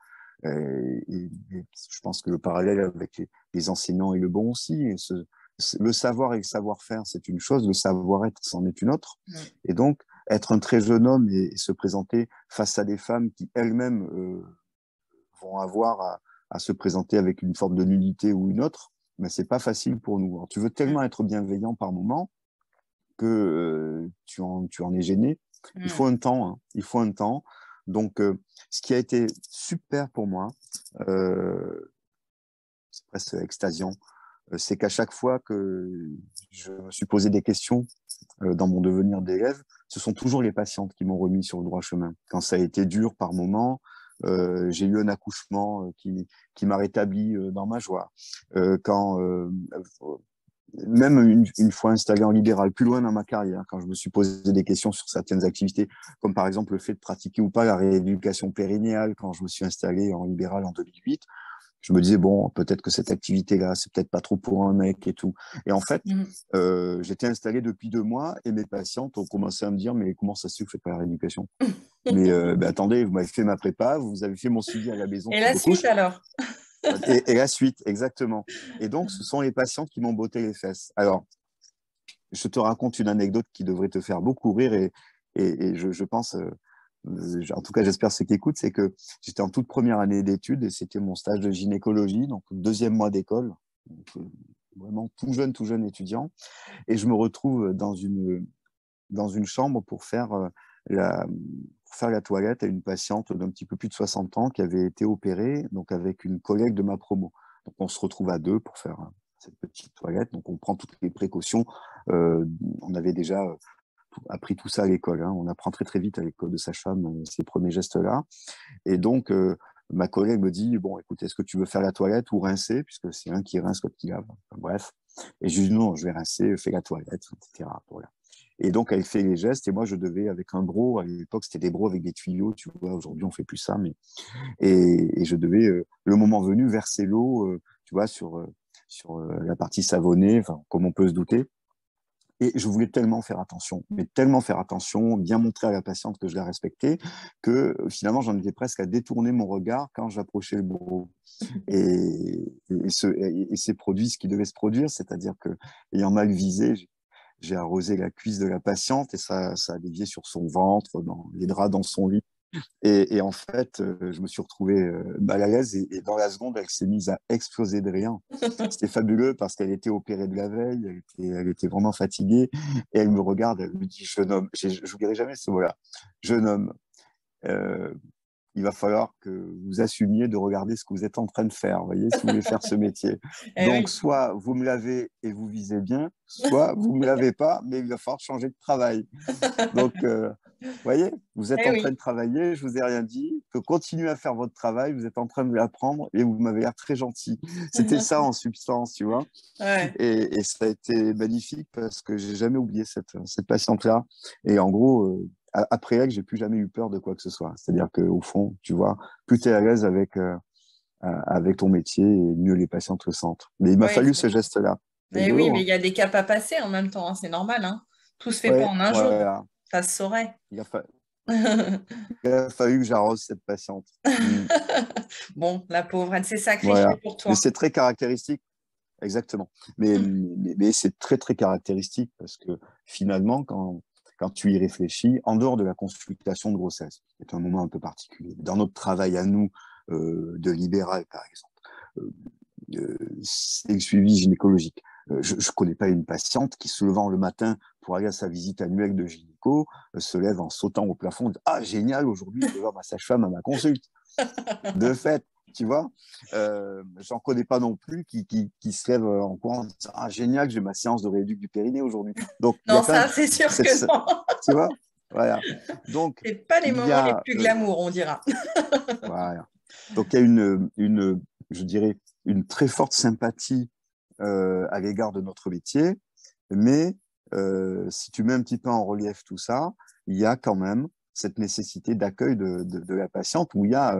Et je pense que le parallèle avec les enseignants est le bon aussi. Et le savoir et le savoir-faire, c'est une chose, le savoir-être, c'en est une autre. Et donc, être un très jeune homme et se présenter face à des femmes qui elles-mêmes vont avoir à se présenter avec une forme de nudité ou une autre, mais c'est pas facile pour nous. Alors, tu veux tellement être bienveillant par moment que tu en es gêné. Il faut un temps, hein. Il faut un temps. Donc, ce qui a été super pour moi, c'est presque extasiant, c'est qu'à chaque fois que je me suis posé des questions dans mon devenir d'élève, ce sont toujours les patientes qui m'ont remis sur le droit chemin. Quand ça a été dur par moment, j'ai eu un accouchement qui m'a rétabli dans ma joie. Quand même une fois installé en libéral, plus loin dans ma carrière, quand je me suis posé des questions sur certaines activités, comme par exemple le fait de pratiquer ou pas la rééducation périnéale, quand je me suis installé en libéral en 2008, je me disais, bon, peut-être que cette activité-là, c'est peut-être pas trop pour un mec et tout. Et en fait, j'étais installé depuis 2 mois et mes patientes ont commencé à me dire, mais comment ça se fait que je fais pas la rééducation? Mais bah, attendez, vous m'avez fait ma prépa, vous avez fait mon suivi à la maison. Et la suite alors? Et la suite, exactement. Et donc, ce sont les patientes qui m'ont botté les fesses. Alors, je te raconte une anecdote qui devrait te faire beaucoup rire et je pense... en tout cas, j'espère ceux qui écoutent, c'est que j'étais en toute première année d'études et c'était mon stage de gynécologie, donc 2e mois d'école, vraiment tout jeune étudiant. Et je me retrouve dans une chambre pour faire la toilette à une patiente d'un petit peu plus de 60 ans qui avait été opérée, donc avec une collègue de ma promo. Donc on se retrouve à 2 pour faire cette petite toilette, donc on prend toutes les précautions. On avait déjà... appris tout ça à l'école, hein. On apprend très très vite à l'école de sage-femme ces premiers gestes-là. Et donc, ma collègue me dit, bon, écoute, est-ce que tu veux faire la toilette ou rincer, puisque c'est un qui rince, l'autre qui lave. Enfin, bref. Et je lui dis, non, je vais rincer, fais la toilette, etc. Voilà. Et donc, elle fait les gestes, et moi, je devais, avec un broc, à l'époque, c'était des brocs avec des tuyaux, tu vois, aujourd'hui, on fait plus ça, mais... Et je devais, le moment venu, verser l'eau, tu vois, sur la partie savonnée, comme on peut se douter. Et je voulais tellement faire attention, mais tellement faire attention, bien montrer à la patiente que je la respectais, que finalement, j'en étais presque à détourner mon regard quand j'approchais le bureau. Et s'est produit ce qui devait se produire, c'est-à-dire que, ayant mal visé, j'ai arrosé la cuisse de la patiente et ça a dévié sur son ventre, dans les draps dans son lit. Et en fait, je me suis retrouvé mal à l'aise et dans la seconde, elle s'est mise à exploser de rire. C'était fabuleux parce qu'elle était opérée de la veille, elle était vraiment fatiguée et elle me regarde, elle me dit « Jeune homme », j'oublierai jamais ce mot-là, « Jeune homme, il va falloir que vous assumiez de regarder ce que vous êtes en train de faire, vous voyez, si vous voulez faire ce métier. Donc, soit vous me l'avez et vous visez bien, soit vous ne me l'avez pas, mais il va falloir changer de travail. Donc, vous voyez, vous êtes en train de travailler, je ne vous ai rien dit, que continuez à faire votre travail, vous êtes en train de l'apprendre et vous m'avez l'air très gentil. C'était ça en substance, tu vois. Ouais. Et ça a été magnifique parce que je n'ai jamais oublié cette patiente-là. Et en gros... après elle, j'ai plus jamais eu peur de quoi que ce soit. C'est-à-dire qu'au fond, tu vois, plus tu es à l'aise avec, avec ton métier, mieux les patientes le sentent. Mais il m'a fallu ce geste-là. Mais oui, mais il y a des caps à passer en même temps, hein, c'est normal. Hein. Tout se fait pas en un jour, ça se saurait. Il a fallu que j'arrose cette patiente. Bon, la pauvre, elle s'est sacrifiée pour toi. Mais c'est très caractéristique. Exactement. Mais c'est très, très caractéristique parce que finalement, quand tu y réfléchis, en dehors de la consultation de grossesse, c'est un moment un peu particulier. Dans notre travail à nous, de libéral, par exemple, c'est le suivi gynécologique. Je ne connais pas une patiente qui, se levant le matin pour aller à sa visite annuelle de gynéco, se lève en sautant au plafond, « Ah, génial, aujourd'hui, je vais voir ma sage-femme à ma consulte. » De fait, tu vois, j'en connais pas non plus qui se lève en courant, ah génial, j'ai ma séance de rééduc du périnée aujourd'hui. Donc non, ça c'est sûr que non. Tu vois, voilà. Donc c'est pas les moments les plus glamour, on dira. Voilà. Donc il y a une je dirais une très forte sympathie à l'égard de notre métier, mais si tu mets un petit peu en relief tout ça, il y a quand même cette nécessité d'accueil de la patiente où il y a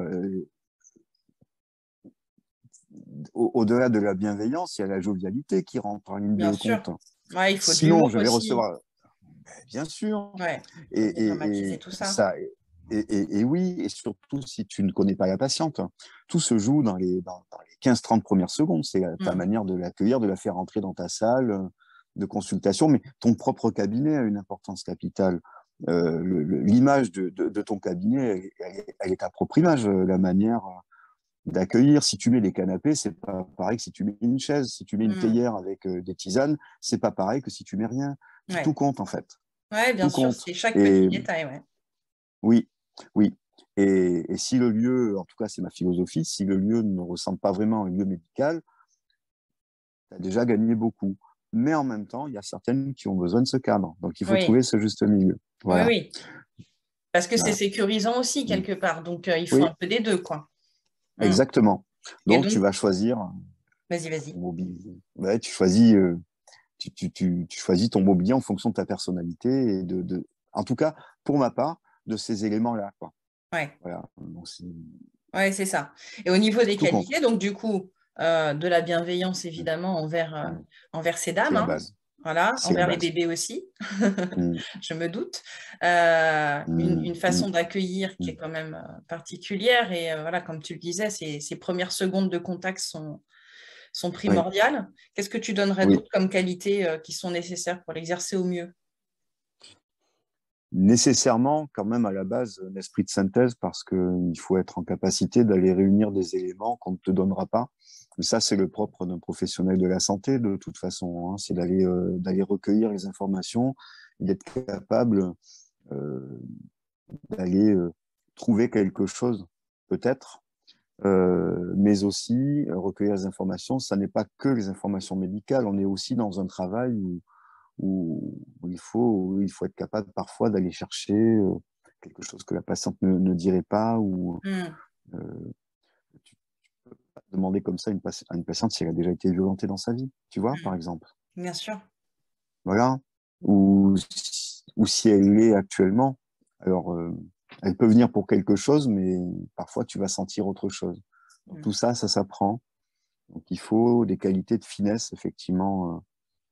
au-delà de la bienveillance, il y a la jovialité qui rentre en ligne de compte. Ouais, il faut sinon, je vais recevoir... Bien sûr. Ouais. Et tout ça. Et surtout si tu ne connais pas la patiente. Tout se joue dans les 15-30 premières secondes. C'est ta manière de l'accueillir, de la faire entrer dans ta salle de consultation. Mais ton propre cabinet a une importance capitale. L'image de ton cabinet, elle est ta propre image, la manière... d'accueillir. Si tu mets des canapés, c'est pas pareil que si tu mets une chaise. Si tu mets une théière avec des tisanes, c'est pas pareil que si tu mets rien. Ouais. Tout compte en fait. Oui, bien sûr, c'est chaque petit détail. Ouais. Oui, oui. Et si le lieu, en tout cas c'est ma philosophie, si le lieu ne ressemble pas vraiment à un lieu médical, tu as déjà gagné beaucoup. Mais en même temps, il y a certaines qui ont besoin de ce cadre. Donc il faut trouver ce juste milieu. Voilà. Oui, oui. Parce que c'est sécurisant aussi quelque part. Donc il faut un peu des deux, quoi. Exactement. Donc, tu vas choisir. Vas-y. Ouais, tu choisis ton mobilier en fonction de ta personnalité et de en tout cas, pour ma part, de ces éléments-là. Ouais. Voilà. Donc, c'est ça. Et au niveau des qualités, donc du coup, de la bienveillance évidemment envers ces dames. Hein. Voilà, envers les bébés aussi, je me doute. Une façon d'accueillir qui est quand même particulière. Et voilà, comme tu le disais, ces premières secondes de contact sont primordiales. Oui. Qu'est-ce que tu donnerais d'autre comme qualités qui sont nécessaires pour l'exercer au mieux? Nécessairement, quand même, à la base, un esprit de synthèse, parce qu'il faut être en capacité d'aller réunir des éléments qu'on ne te donnera pas. Mais ça, c'est le propre d'un professionnel de la santé, de toute façon. Hein, c'est d'aller recueillir les informations, d'être capable d'aller trouver quelque chose, peut-être. Mais aussi, recueillir les informations, ça n'est pas que les informations médicales. On est aussi dans un travail où il faut être capable parfois d'aller chercher quelque chose que la patiente ne dirait pas ou... demander comme ça à une patiente si elle a déjà été violentée dans sa vie, tu vois, par exemple. Bien sûr. Voilà. Ou si elle l'est actuellement. Alors, elle peut venir pour quelque chose, mais parfois, tu vas sentir autre chose. Donc, tout ça, ça s'apprend. Donc, il faut des qualités de finesse, effectivement,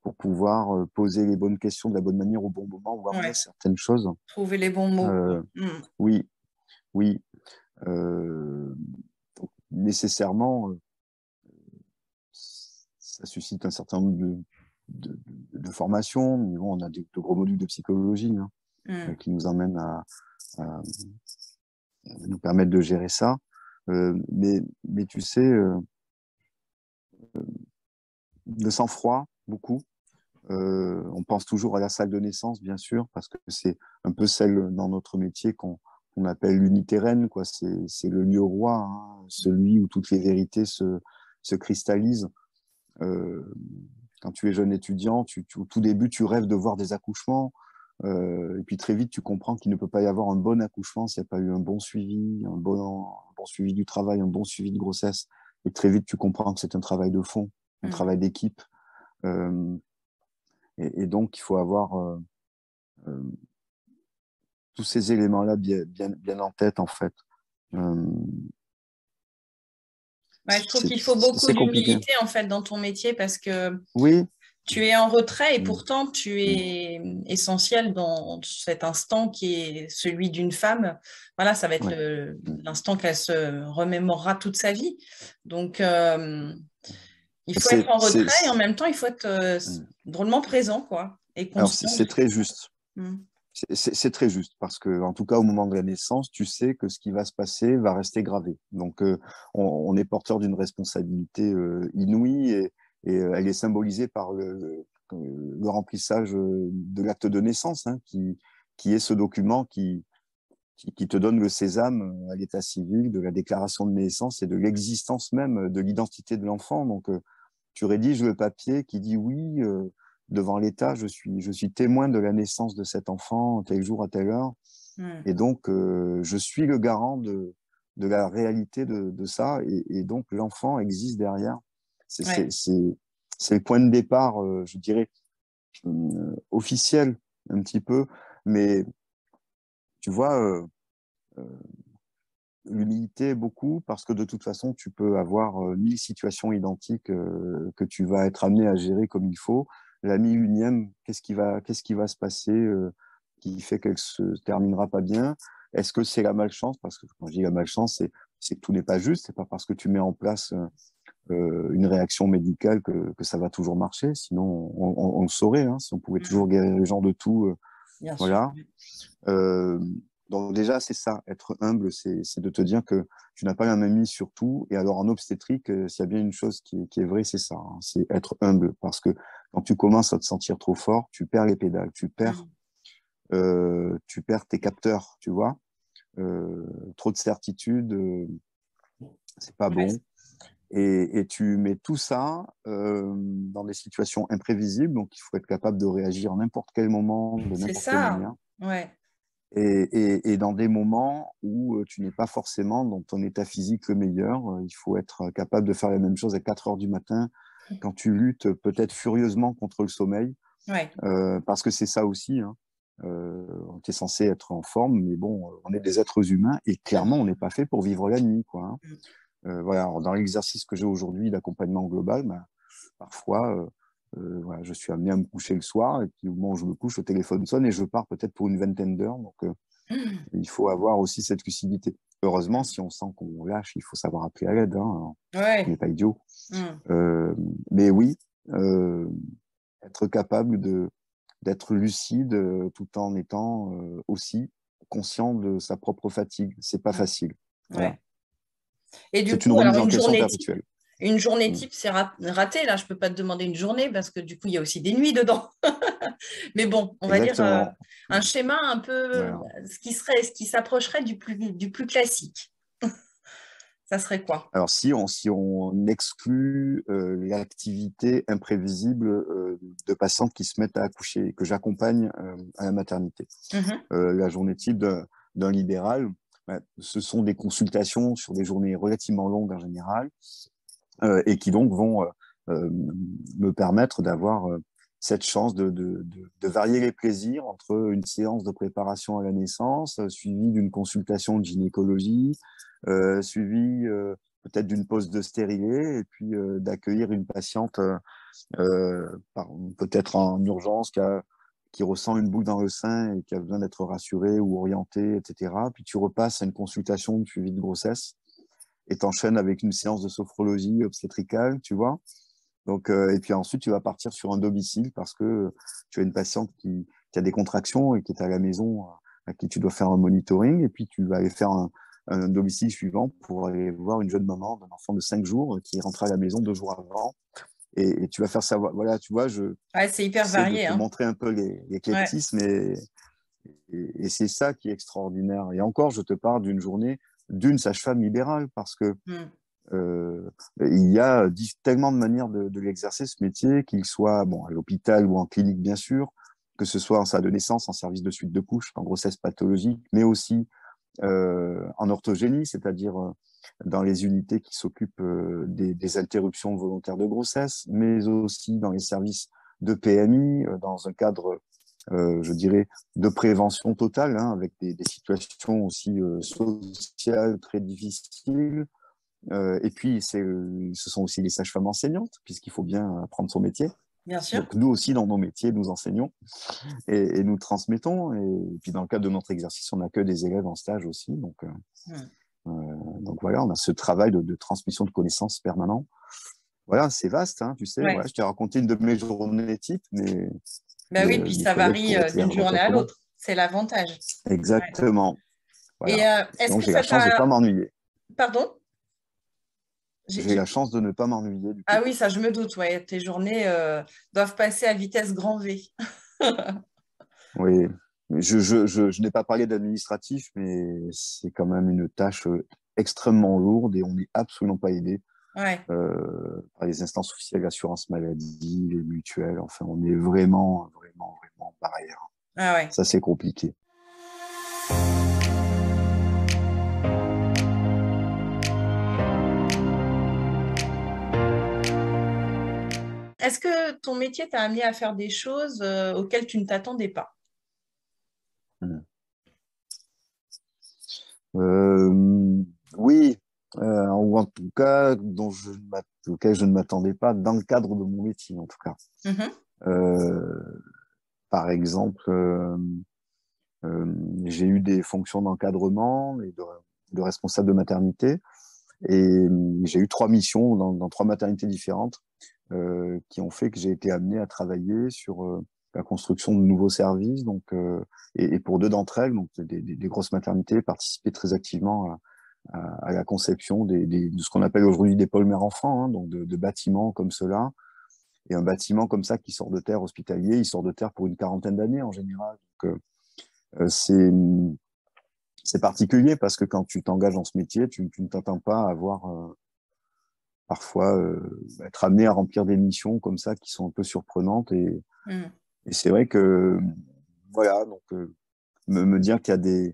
pour pouvoir poser les bonnes questions de la bonne manière au bon moment, voire certaines choses. Trouver les bons mots. Oui, oui. Nécessairement, ça suscite un certain nombre de formations. Mais bon, on a de gros modules de psychologie qui nous emmènent à nous permettre de gérer ça. Mais tu sais, le sang-froid, beaucoup. On pense toujours à la salle de naissance, bien sûr, parce que c'est un peu celle dans notre métier qu'on qu'on appelle l'unitérène, quoi. C'est le lieu roi, hein, celui où toutes les vérités se cristallisent. Quand tu es jeune étudiant, au tout début, tu rêves de voir des accouchements, et puis très vite, tu comprends qu'il ne peut pas y avoir un bon accouchement s'il n'y a pas eu un bon suivi, un bon suivi du travail, un bon suivi de grossesse. Et très vite, tu comprends que c'est un travail de fond, un travail d'équipe. Et donc, il faut avoir tous ces éléments-là bien en tête, en fait. Ouais, je trouve qu'il faut beaucoup d'humilité, en fait, dans ton métier, parce que tu es en retrait et pourtant, tu es essentiel dans cet instant qui est celui d'une femme. Voilà, ça va être l'instant qu'elle se remémorera toute sa vie. Donc, il faut être en retrait et en même temps, il faut être drôlement présent, quoi. Et constant. Alors, c'est très juste. C'est très juste parce que, en tout cas, au moment de la naissance, tu sais que ce qui va se passer va rester gravé. Donc, on est porteur d'une responsabilité inouïe et elle est symbolisée par le remplissage de l'acte de naissance, hein, qui est ce document qui te donne le sésame à l'état civil de la déclaration de naissance et de l'existence même de l'identité de l'enfant. Donc, tu rédiges le papier qui dit oui. Devant l'État, je suis témoin de la naissance de cet enfant, tel jour à telle heure. Et donc, je suis le garant de la réalité de ça. Et donc, l'enfant existe derrière. C'est le point de départ, je dirais, officiel, un petit peu. Mais, tu vois, l'humilité beaucoup, parce que de toute façon, tu peux avoir 1000 situations identiques que tu vas être amené à gérer comme il faut. La mi-unième, qu'est-ce qui va se passer qui fait qu'elle se terminera pas bien? Est-ce que c'est la malchance? Parce que quand je dis la malchance, c'est que tout n'est pas juste. C'est pas parce que tu mets en place une réaction médicale que ça va toujours marcher. Sinon, on le saurait, hein, si on pouvait toujours guérir les gens de tout. Voilà. Donc déjà, c'est ça. Être humble, c'est de te dire que tu n'as pas la main mise sur tout. Et alors en obstétrique, s'il y a bien une chose qui est vraie, c'est ça. Hein, c'est être humble, parce que quand tu commences à te sentir trop fort, tu perds les pédales, tu perds tes capteurs, tu vois. Trop de certitude, c'est pas bon. Et tu mets tout ça dans des situations imprévisibles, donc il faut être capable de réagir à n'importe quel moment, de n'importe quelle manière. Ouais. Et dans des moments où tu n'es pas forcément dans ton état physique le meilleur, il faut être capable de faire la même chose à 4 heures du matin, quand tu luttes peut-être furieusement contre le sommeil, parce que c'est ça aussi, hein. Tu es censé être en forme, mais bon, on est des êtres humains et clairement, on n'est pas fait pour vivre la nuit, quoi, hein. Voilà, alors, dans l'exercice que j'ai aujourd'hui d'accompagnement global, bah, parfois, voilà, je suis amené à me coucher le soir et puis au moment où je me couche, le téléphone sonne et je pars peut-être pour une vingtaine d'heures, donc il faut avoir aussi cette lucidité. Heureusement, si on sent qu'on lâche, il faut savoir appeler à l'aide, hein. On n'est pas idiot. Mais oui, être capable d'être lucide tout en étant aussi conscient de sa propre fatigue, c'est pas facile. Voilà. Et du coup, alors une journée type, c'est raté. Là, je peux pas te demander une journée parce que du coup, il y a aussi des nuits dedans. Mais bon, on va dire un schéma un peu, ce qui s'approcherait du plus classique. Ça serait quoi? Alors, si on exclut l'activité imprévisible de patientes qui se mettent à accoucher, que j'accompagne à la maternité. La journée type d'un libéral, ce sont des consultations sur des journées relativement longues en général, et qui donc vont me permettre d'avoir cette chance de varier les plaisirs entre une séance de préparation à la naissance, suivie d'une consultation de gynécologie, suivi peut-être d'une pause de stérilet, et puis d'accueillir une patiente peut-être en urgence qui ressent une boule dans le sein et qui a besoin d'être rassurée ou orientée, etc. Puis tu repasses à une consultation de suivi de grossesse et t'enchaînes avec une séance de sophrologie obstétricale, tu vois. Donc, et puis ensuite, tu vas partir sur un domicile parce que tu as une patiente qui a des contractions et qui est à la maison, à qui tu dois faire un monitoring, et puis tu vas aller faire un domicile suivant pour aller voir une jeune maman d'un enfant de 5 jours qui est rentrée à la maison 2 jours avant, et tu vas faire ça, voilà, tu vois, c'est hyper varié, hein. Montrer un peu l'éclectisme, Et c'est ça qui est extraordinaire. Et encore, je te parle d'une journée d'une sage-femme libérale, parce que il y a tellement de manières de l'exercer, ce métier, qu'il soit bon, à l'hôpital ou en clinique, bien sûr, que ce soit en salle de naissance, en service de suite de couche, en grossesse pathologique, mais aussi en orthogénie, c'est-à-dire dans les unités qui s'occupent des interruptions volontaires de grossesse, mais aussi dans les services de PMI, dans un cadre, je dirais, de prévention totale, hein, avec des situations aussi sociales très difficiles. Et puis, ce sont aussi les sages-femmes enseignantes, puisqu'il faut bien apprendre son métier. Bien sûr. Donc, nous aussi, dans nos métiers, nous enseignons et nous transmettons. Et puis, dans le cadre de notre exercice, on accueille des élèves en stage aussi. Donc, donc voilà, on a ce travail de transmission de connaissances permanent. Voilà, c'est vaste, hein, tu sais. Ouais. Ouais, je t'ai raconté une de mes journées types, mais... Ben oui, puis ça varie d'une journée à l'autre. C'est l'avantage. Exactement. Ouais. Voilà. Et donc, j'ai la chance de ne pas m'ennuyer. Pardon ? J'ai la chance de ne pas m'ennuyer. Ah oui, ça, je me doute. Ouais. Tes journées doivent passer à vitesse grand V. Oui. Je n'ai pas parlé d'administratif, mais c'est quand même une tâche extrêmement lourde et on n'est absolument pas aidé. Ouais. Par les instances officielles, l'assurance maladie, les mutuelles, enfin on est vraiment barrière. Ah ouais. Ça c'est compliqué. Est-ce que ton métier t'a amené à faire des choses auxquelles tu ne t'attendais pas? Oui. Ou en tout cas, auquel je ne m'attendais pas dans le cadre de mon métier, en tout cas. Par exemple, j'ai eu des fonctions d'encadrement et de responsable de maternité, et j'ai eu 3 missions dans 3 maternités différentes qui ont fait que j'ai été amené à travailler sur la construction de nouveaux services, donc, et pour 2 d'entre elles, donc des grosses maternités, participer très activement à la conception de ce qu'on appelle aujourd'hui des pôles mère-enfant, hein, donc de bâtiments comme cela. Et un bâtiment comme ça qui sort de terre hospitalier, il sort de terre pour une quarantaine d'années en général. Donc c'est particulier parce que quand tu t'engages dans ce métier, tu ne t'attends pas à avoir parfois être amené à remplir des missions comme ça qui sont un peu surprenantes. Et c'est vrai que, voilà, donc me dire qu'il y a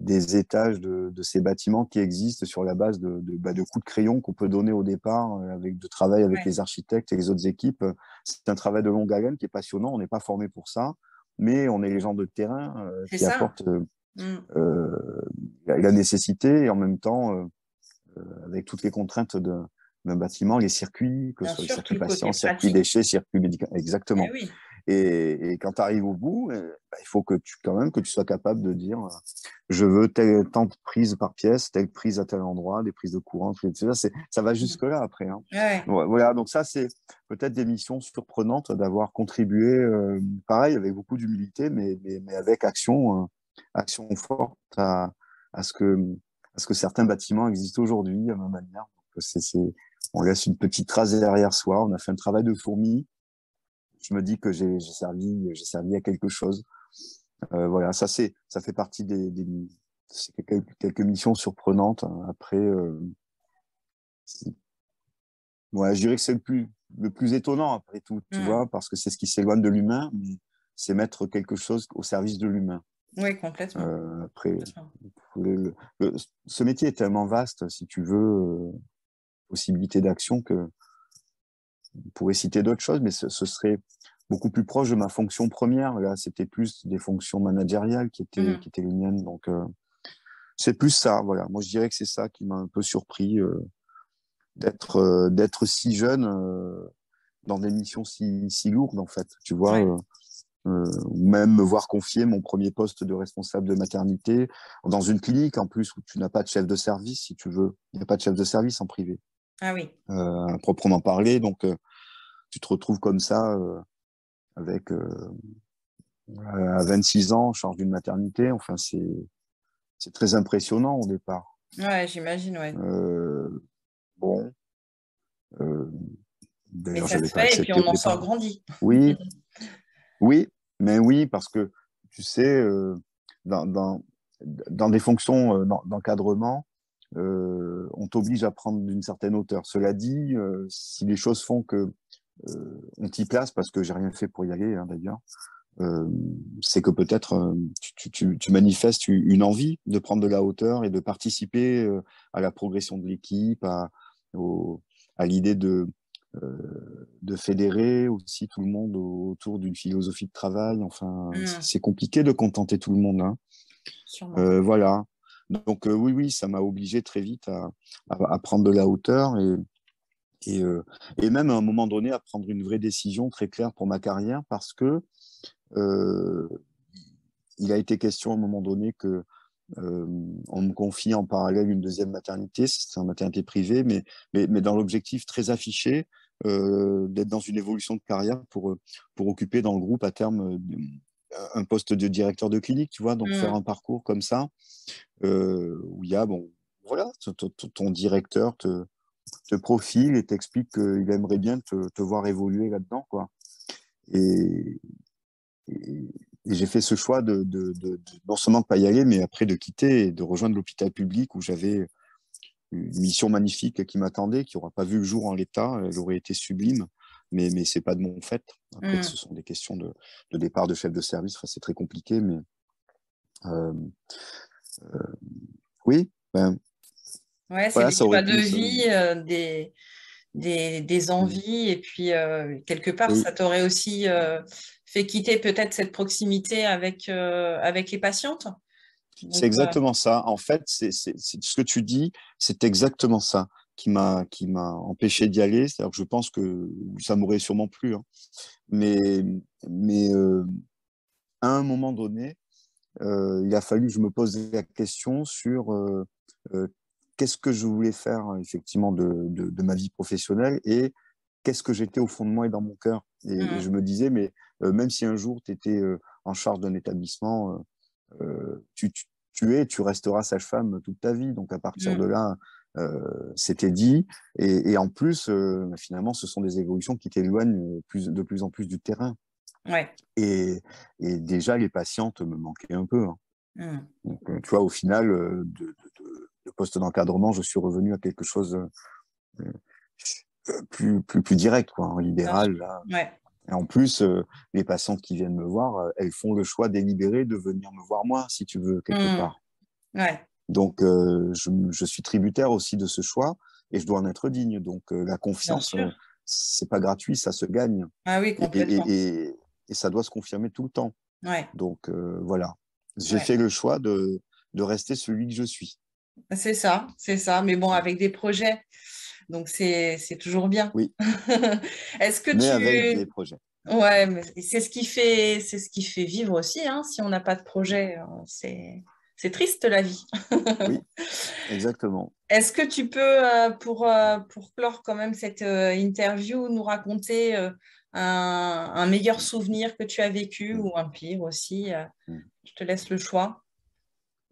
des étages de ces bâtiments qui existent sur la base de coups de crayon qu'on peut donner au départ avec de travail avec les architectes et les autres équipes. C'est un travail de longue haleine qui est passionnant, on n'est pas formé pour ça, mais on est les gens de terrain qui apportent la nécessité et en même temps avec toutes les contraintes d'un bâtiment, les circuits, que ce soit circuit patient, circuit déchets, circuit médical, exactement. Et quand tu arrives au bout, il faut que tu sois capable de dire je veux tant de prises par pièce, telle prise à tel endroit, des prises de courant, etc. Ça va jusque-là après. Hein. Ouais. Voilà, donc ça, c'est peut-être des missions surprenantes d'avoir contribué, pareil, avec beaucoup d'humilité, mais avec action forte à ce que certains bâtiments existent aujourd'hui, à ma manière. Donc, on laisse une petite trace derrière soi, on a fait un travail de fourmi. Je me dis que j'ai servi à quelque chose. Voilà, ça fait partie des quelques missions surprenantes. Après, je dirais que c'est le plus étonnant après tout, tu vois, parce que c'est ce qui s'éloigne de l'humain, mais c'est mettre quelque chose au service de l'humain. Oui, complètement. Après, ce métier est tellement vaste, si tu veux, possibilité d'action que... On pourrait citer d'autres choses, mais ce serait beaucoup plus proche de ma fonction première. Là, c'était plus des fonctions managériales qui étaient les miennes. Donc, c'est plus ça. Voilà. Moi, je dirais que c'est ça qui m'a un peu surpris d'être si jeune dans des missions si lourdes, en fait. Tu vois, même me voir confier mon premier poste de responsable de maternité dans une clinique, en plus, où tu n'as pas de chef de service, si tu veux. Il n'y a pas de chef de service en privé. Ah oui. À proprement parler, donc tu te retrouves comme ça avec à 26 ans en charge d'une maternité, enfin c'est très impressionnant au départ. Ouais, j'imagine, ouais. Bon. D'ailleurs, et puis on en sort grandi. Oui, oui, mais oui, parce que tu sais, dans des fonctions d'encadrement, on t'oblige à prendre d'une certaine hauteur. Cela dit, si les choses font que on t'y place, parce que j'ai rien fait pour y aller, hein, d'ailleurs, c'est que peut-être tu manifestes une envie de prendre de la hauteur et de participer à la progression de l'équipe, à l'idée de fédérer aussi tout le monde autour d'une philosophie de travail. Enfin, c'est compliqué de contenter tout le monde, hein. Voilà. Donc oui, ça m'a obligé très vite à prendre de la hauteur et même à un moment donné à prendre une vraie décision très claire pour ma carrière, parce que il a été question à un moment donné que on me confie en parallèle une deuxième maternité, c'est une maternité privée, mais dans l'objectif très affiché d'être dans une évolution de carrière pour occuper dans le groupe à terme un poste de directeur de clinique, tu vois, donc faire un parcours comme ça où il y a, bon, voilà, ton directeur te profile et t'explique qu'il aimerait bien te voir évoluer là-dedans, quoi. Et j'ai fait ce choix de non seulement de ne pas y aller, mais après de quitter et de rejoindre l'hôpital public où j'avais une mission magnifique qui m'attendait, qui n'aura pas vu le jour en l'état. Elle aurait été sublime, mais ce n'est pas de mon fait. Après, ce sont des questions de départ de chef de service. Enfin, c'est très compliqué, mais... oui, ben... Ouais, voilà, c'est des choix de vie, des envies, et puis quelque part, ça t'aurait aussi fait quitter peut-être cette proximité avec les patientes. C'est exactement ça. En fait, c'est ce que tu dis, c'est exactement ça qui m'a empêché d'y aller. C'est-à-dire que je pense que ça m'aurait sûrement plu, hein. Mais à un moment donné, il a fallu que je me pose la question sur qu'est-ce que je voulais faire effectivement de ma vie professionnelle et qu'est-ce que j'étais au fond de moi et dans mon cœur. Et je me disais, mais même si un jour tu étais en charge d'un établissement, tu resteras sage-femme toute ta vie. Donc à partir de là, c'était dit. Et en plus, finalement, ce sont des évolutions qui t'éloignent de plus en plus du terrain. Ouais. Et déjà, les patientes me manquaient un peu, hein. Donc, tu vois, au final, de poste d'encadrement, je suis revenu à quelque chose plus direct, quoi, en libéral. Là. Ouais. Et en plus, les patientes qui viennent me voir, elles font le choix délibéré de venir me voir moi, si tu veux, quelque part. Ouais. Donc, je suis tributaire aussi de ce choix et je dois en être digne. Donc, la confiance, c'est pas gratuit, ça se gagne. Ah oui, complètement. Et ça doit se confirmer tout le temps. Ouais. Donc, voilà. J'ai fait le choix de rester celui que je suis. C'est ça. Mais bon, avec des projets. Donc, c'est toujours bien. Oui. Est-ce que avec des projets. Ouais, mais c'est ce qui fait vivre aussi, hein. Si on n'a pas de projet, c'est triste la vie. Oui, exactement. Est-ce que tu peux, pour clore quand même cette interview, nous raconter un meilleur souvenir que tu as vécu ou un pire aussi? Je te laisse le choix.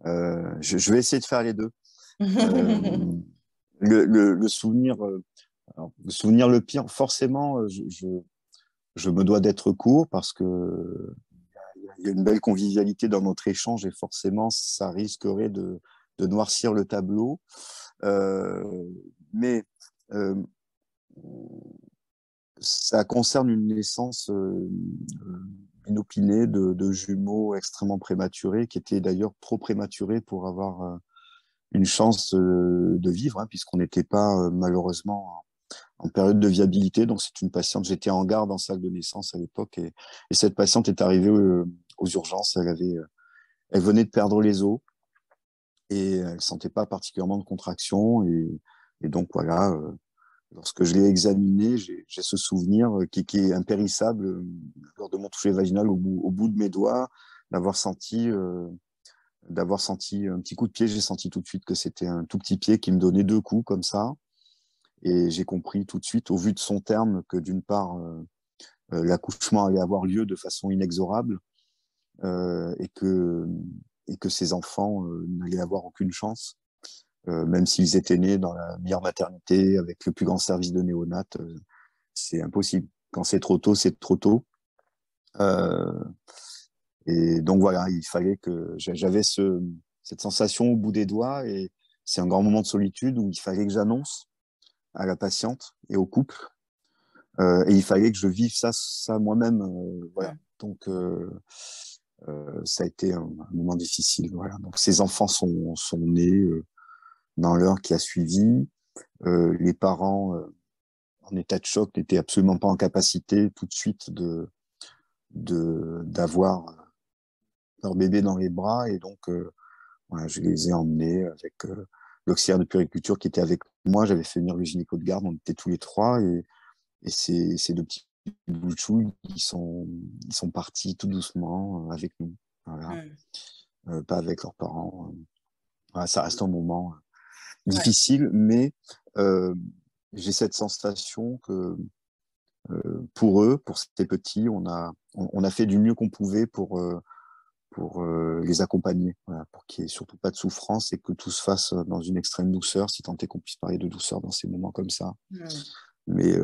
Je vais essayer de faire les deux. Le souvenir le pire, forcément, je me dois d'être court parce que il y a une belle convivialité dans notre échange et forcément, ça risquerait de noircir le tableau. Mais ça concerne une naissance inopinée de jumeaux extrêmement prématurés, qui étaient d'ailleurs trop prématurés pour avoir une chance de vivre, hein, puisqu'on n'était pas malheureusement en période de viabilité. Donc c'est une patiente, j'étais en garde en salle de naissance à l'époque, et cette patiente est arrivée aux urgences, elle venait de perdre les os, et elle ne sentait pas particulièrement de contraction, et donc voilà, lorsque je l'ai examinée, j'ai ce souvenir qui est impérissable lors de mon toucher vaginal au bout de mes doigts, d'avoir senti un petit coup de pied. J'ai senti tout de suite que c'était un tout petit pied qui me donnait 2 coups comme ça. Et j'ai compris tout de suite, au vu de son terme, que d'une part, l'accouchement allait avoir lieu de façon inexorable et que ces enfants n'allaient avoir aucune chance. Même s'ils étaient nés dans la meilleure maternité, avec le plus grand service de néonat, c'est impossible. Quand c'est trop tôt, c'est trop tôt. Et donc voilà, il fallait que j'avais cette sensation au bout des doigts, et c'est un grand moment de solitude où il fallait que j'annonce à la patiente et au couple, et il fallait que je vive ça moi-même, voilà. Donc ça a été un moment difficile, voilà. Donc ces enfants sont nés dans l'heure qui a suivi. Les parents en état de choc n'étaient absolument pas en capacité tout de suite d'avoir leur bébé dans les bras, et donc voilà, je les ai emmenés avec l'auxiliaire de puériculture qui était avec moi. J'avais fait venir le gynéco de garde, on était tous les trois, et ces deux petits bouchous, ils sont partis tout doucement avec nous, voilà. Pas avec leurs parents. Voilà, ça reste un moment difficile, ouais. Mais j'ai cette sensation que pour eux, pour ces petits, on a fait du mieux qu'on pouvait pour les accompagner, voilà, pour qu'il n'y ait surtout pas de souffrance et que tout se fasse dans une extrême douceur, si tant est qu'on puisse parler de douceur dans ces moments comme ça. Mmh. Mais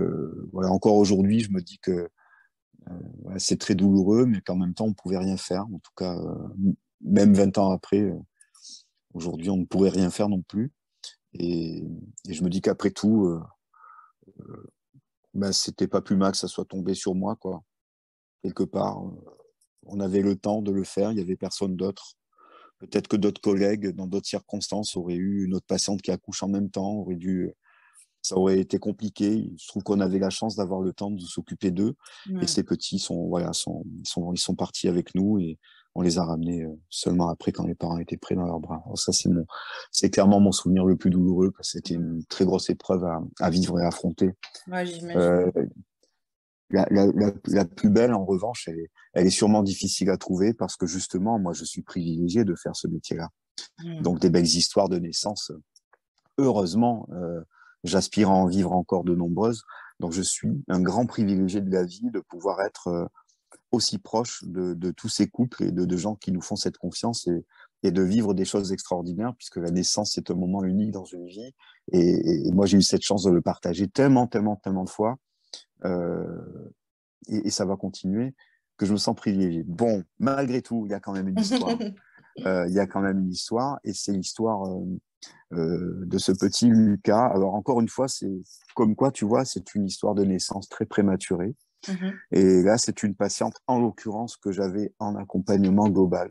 voilà, encore aujourd'hui, je me dis que voilà, c'est très douloureux, mais qu'en même temps, on ne pouvait rien faire. En tout cas, même 20 ans après, aujourd'hui, on ne pourrait rien faire non plus. Et je me dis qu'après tout, ben, c'était pas plus mal que ça soit tombé sur moi, quoi. Quelque part, on avait le temps de le faire, il n'y avait personne d'autre. Peut-être que d'autres collègues, dans d'autres circonstances, auraient eu une autre patiente qui accouche en même temps, ça aurait été compliqué. Il se trouve qu'on avait la chance d'avoir le temps de s'occuper d'eux. Ouais. Et ces petits ils sont partis avec nous, et on les a ramenés seulement après, quand les parents étaient prêts dans leurs bras. Alors ça, c'est clairement mon souvenir le plus douloureux, parce que c'était une très grosse épreuve à vivre et à affronter. Ouais, j'imagine. La plus belle, en revanche, elle est sûrement difficile à trouver, parce que justement, moi, je suis privilégié de faire ce métier-là. Mmh. Donc, des belles histoires de naissance. Heureusement, j'aspire à en vivre encore de nombreuses. Donc, je suis un grand privilégié de la vie de pouvoir être aussi proche de tous ces couples et de gens qui nous font cette confiance, et de vivre des choses extraordinaires, puisque la naissance, c'est un moment unique dans une vie. Et moi, j'ai eu cette chance de le partager tellement de fois. Et ça va continuer, que je me sens privilégié. Bon, malgré tout, il y a quand même une histoire. Et c'est l'histoire de ce petit Lucas. Alors, encore une fois, c'est comme quoi, tu vois, c'est une histoire de naissance très prématurée. Et là, c'est une patiente, en l'occurrence, que j'avais en accompagnement global.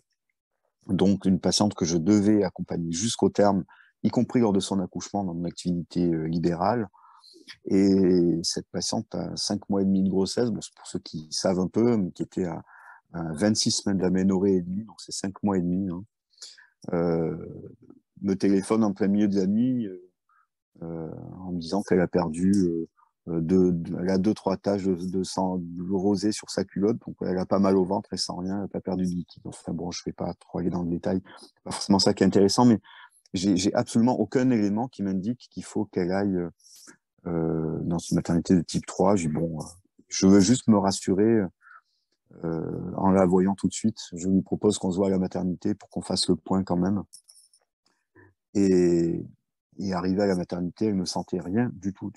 Donc, une patiente que je devais accompagner jusqu'au terme, y compris lors de son accouchement, dans mon activité libérale. Et cette patiente a 5 mois et demi de grossesse, bon, pour ceux qui savent un peu, mais qui était à 26 semaines d'aménorrhée et demie, donc c'est 5 mois et demi. Hein. Me téléphone en plein milieu de la nuit en me disant qu'elle a perdu... elle a 2-3 taches de sang rosé sur sa culotte, donc elle a pas mal au ventre, elle sent rien, elle n'a pas perdu de liquide. Enfin bon, je ne vais pas trop aller dans le détail, c'est pas forcément ça qui est intéressant, mais j'ai absolument aucun élément qui m'indique qu'il faut qu'elle aille dans une maternité de type 3. Je dis bon, je veux juste me rassurer en la voyant tout de suite. Je lui propose qu'on se voit à la maternité pour qu'on fasse le point quand même. Et arrivée à la maternité, elle ne sentait rien du tout.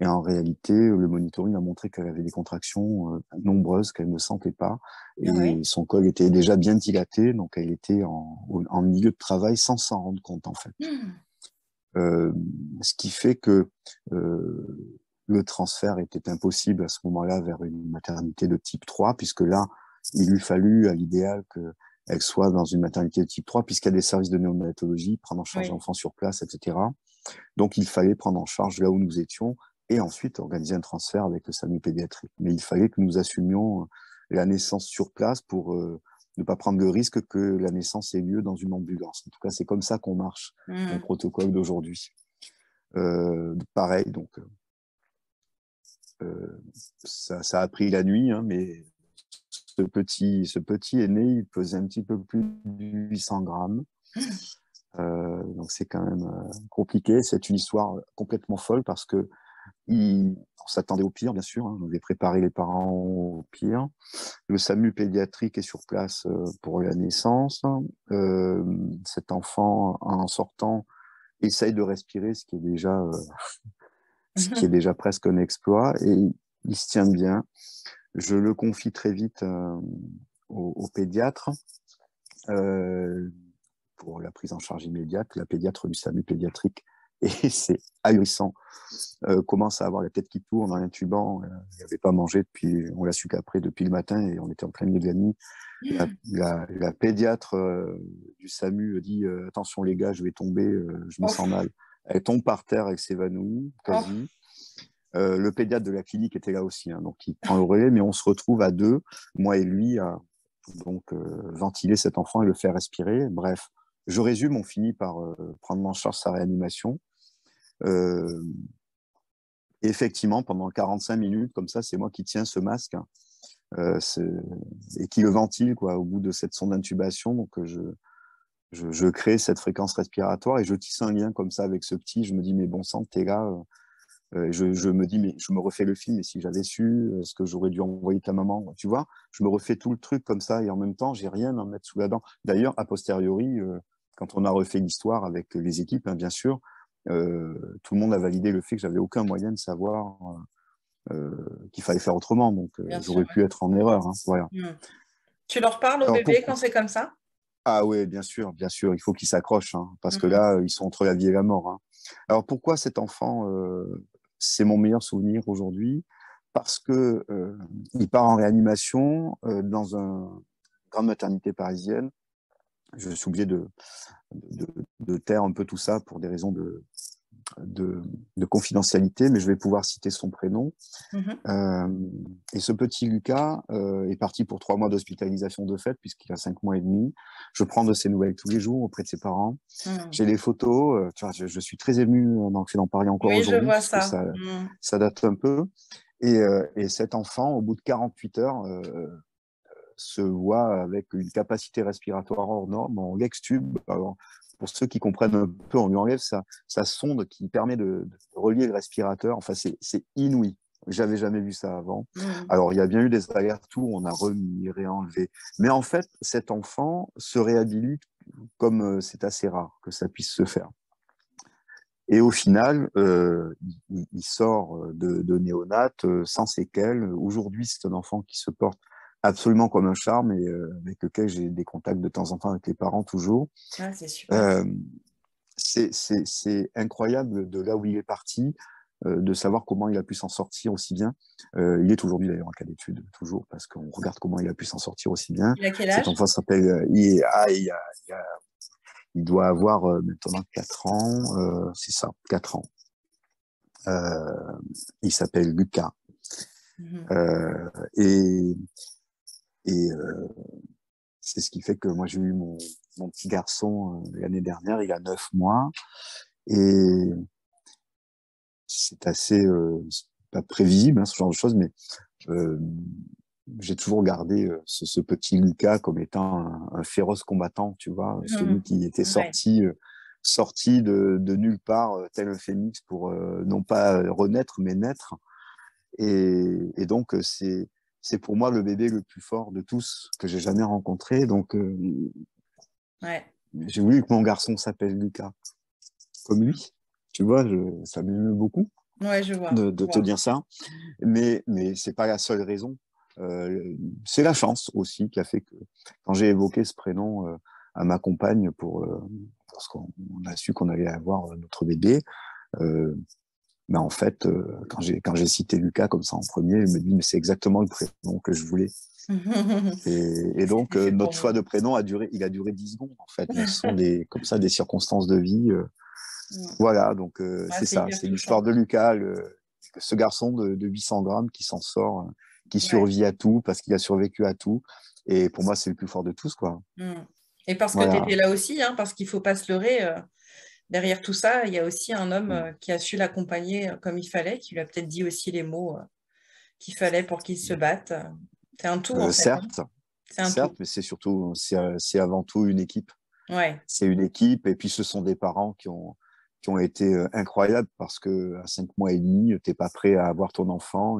Et en réalité, le monitoring a montré qu'elle avait des contractions nombreuses, qu'elle ne sentait pas. Et oui. Son col était déjà bien dilaté, donc elle était en milieu de travail sans s'en rendre compte, en fait. Mmh. Ce qui fait que le transfert était impossible à ce moment-là vers une maternité de type 3, puisque là, il lui fallut, à l'idéal, qu'elle soit dans une maternité de type 3, puisqu'il y a des services de néonatologie, prendre en charge l'enfant sur place, etc. Donc, il fallait prendre en charge là où nous étions, et ensuite organiser un transfert avec le SAMU pédiatrique. Mais il fallait que nous assumions la naissance sur place pour ne pas prendre le risque que la naissance ait lieu dans une ambulance. En tout cas, c'est comme ça qu'on marche, le protocole d'aujourd'hui. Pareil, donc, ça a pris la nuit, hein, mais ce petit aîné, il pesait un petit peu plus de 800 grammes. Donc, c'est quand même compliqué. C'est une histoire complètement folle, parce que on s'attendait au pire, bien sûr. Hein. On avait préparé les parents au pire. Le SAMU pédiatrique est sur place pour la naissance. Cet enfant, en sortant, essaye de respirer, ce qui est déjà presque un exploit. Et il se tient bien. Je le confie très vite au pédiatre pour la prise en charge immédiate. La pédiatre du SAMU pédiatrique, et c'est ahurissant, commence à avoir la tête qui tourne en l'intubant. Elle n'avait pas mangé depuis, on l'a su qu'après, depuis le matin, et on était en plein milieu de la nuit. La pédiatre du SAMU dit « Attention les gars, je vais tomber, je me sens mal ». Elle tombe par terre, elle s'évanouit, quasi. Le pédiatre de la clinique était là aussi, hein, donc il prend le relais, mais on se retrouve à deux, moi et lui, à donc, ventiler cet enfant et le faire respirer. Bref, je résume, on finit par prendre en charge sa réanimation. Effectivement, pendant 45 minutes, comme ça, c'est moi qui tiens ce masque, hein, et qui le ventile, quoi, au bout de cette sonde d'intubation. Donc, je crée cette fréquence respiratoire et je tisse un lien comme ça avec ce petit. Je me dis, mais bon sang, t'es là. Je me dis, mais je me refais le film. Et si j'avais su, est-ce que j'aurais dû envoyer ta maman? Tu vois, je me refais tout le truc comme ça. Et en même temps, j'ai rien à me mettre sous la dent. D'ailleurs, a posteriori, quand on a refait l'histoire avec les équipes, hein, bien sûr, tout le monde a validé le fait que j'avais aucun moyen de savoir qu'il fallait faire autrement. Donc, j'aurais pu être en erreur. Hein, voilà. Tu leur parles au bébé quand c'est comme ça? Ah oui, bien sûr, bien sûr. Il faut qu'ils s'accrochent, hein, parce que là, ils sont entre la vie et la mort. Hein. Alors, pourquoi cet enfant, c'est mon meilleur souvenir aujourd'hui? Parce qu'il part en réanimation dans une grande maternité parisienne. Je suis obligé de taire un peu tout ça pour des raisons de confidentialité, mais je vais pouvoir citer son prénom. Et ce petit Lucas est parti pour 3 mois d'hospitalisation de fait, puisqu'il a 5 mois et demi. Je prends de ses nouvelles tous les jours auprès de ses parents. J'ai les photos, tu vois, je suis très ému d'en parler encore aujourd'hui. Je vois ça. Ça date un peu. Et cet enfant, au bout de 48 heures, se voit avec une capacité respiratoire hors norme, en l'extube. Alors, pour ceux qui comprennent un peu, on lui enlève sa sonde qui permet de relier le respirateur. Enfin, c'est inouï. J'avais jamais vu ça avant. Alors, il y a bien eu des allers-retours, on a remis, réenlevé. Mais en fait, cet enfant se réhabilite comme c'est assez rare que ça puisse se faire. Et au final, il sort de néonat sans séquelles. Aujourd'hui, c'est un enfant qui se porte absolument comme un charme, et avec lequel j'ai des contacts de temps en temps avec les parents toujours. Ah, c'est super. C'est incroyable de là où il est parti, de savoir comment il a pu s'en sortir aussi bien. Il est aujourd'hui d'ailleurs en cas d'étude, toujours, parce qu'on regarde comment il a pu s'en sortir aussi bien. Il a quel âge? Cet enfant s'appelle... Il doit avoir maintenant 4 ans, c'est ça, 4 ans. Il s'appelle Lucas. Et c'est ce qui fait que moi j'ai eu mon petit garçon l'année dernière, il a 9 mois, et c'est assez, pas prévisible hein, ce genre de choses, mais j'ai toujours gardé ce petit Lucas comme étant un féroce combattant, tu vois, celui qui était sorti de nulle part, tel un phénix pour non pas renaître, mais naître. Et donc c'est pour moi le bébé le plus fort de tous que j'ai jamais rencontré. Donc, j'ai voulu que mon garçon s'appelle Lucas, comme lui. Tu vois, ça m'émeut beaucoup de te dire ça. Mais ce n'est pas la seule raison. C'est la chance aussi qui a fait que, quand j'ai évoqué ce prénom à ma compagne, parce qu'on a su qu'on allait avoir notre bébé, mais en fait, quand j'ai cité Lucas comme ça en premier, il me dit mais c'est exactement le prénom que je voulais. Et donc notre choix de prénom a duré 10 secondes en fait. Mais ce sont comme ça des circonstances de vie. Voilà, donc c'est ça, c'est l'histoire de Lucas, ce garçon de 800 grammes qui s'en sort, qui survit à tout parce qu'il a survécu à tout. Et pour moi, c'est le plus fort de tous, quoi. Et parce que tu étais là aussi, hein, parce qu'il faut pas se leurrer. Derrière tout ça, il y a aussi un homme qui a su l'accompagner comme il fallait, qui lui a peut-être dit aussi les mots qu'il fallait pour qu'il se batte. C'est un tout, en fait. Certes, hein. Mais c'est surtout, c'est avant tout une équipe. C'est une équipe, et puis ce sont des parents qui ont été incroyables, parce qu'à 5 mois et demi, tu n'es pas prêt à avoir ton enfant,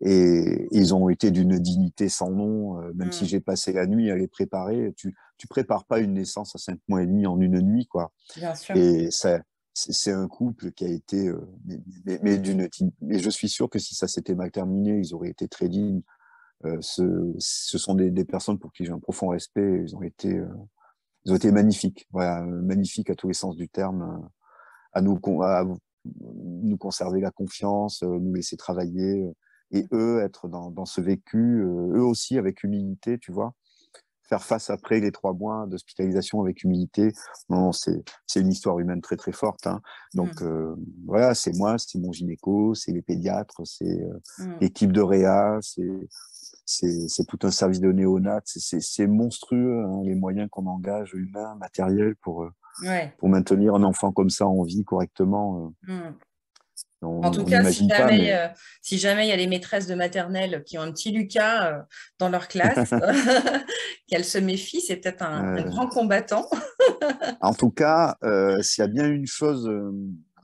et ils ont été d'une dignité sans nom. Même si j'ai passé la nuit à les préparer, tu prépares pas une naissance à 5 mois et demi en une nuit, quoi. Bien sûr. Et c'est un couple qui a été mais je suis sûr que si ça s'était mal terminé, ils auraient été très dignes ce sont des personnes pour qui j'ai un profond respect. Ils ont été magnifiques, voilà, magnifiques à tous les sens du terme, à nous conserver la confiance, nous laisser travailler, et eux être dans ce vécu, eux aussi avec humilité, tu vois, faire face après les 3 mois d'hospitalisation avec humilité. Non, c'est une histoire humaine très très forte, hein. Donc voilà, c'est moi, c'est mon gynéco, c'est les pédiatres, c'est l'équipe de réa, c'est tout un service de néonat, c'est monstrueux, hein, les moyens qu'on engage, humains, matériels, pour maintenir un enfant comme ça en vie correctement. En tout cas, si jamais il y a les maîtresses de maternelle qui ont un petit Lucas dans leur classe, qu'elles se méfient, c'est peut-être un grand combattant. En tout cas, s'il y a bien une chose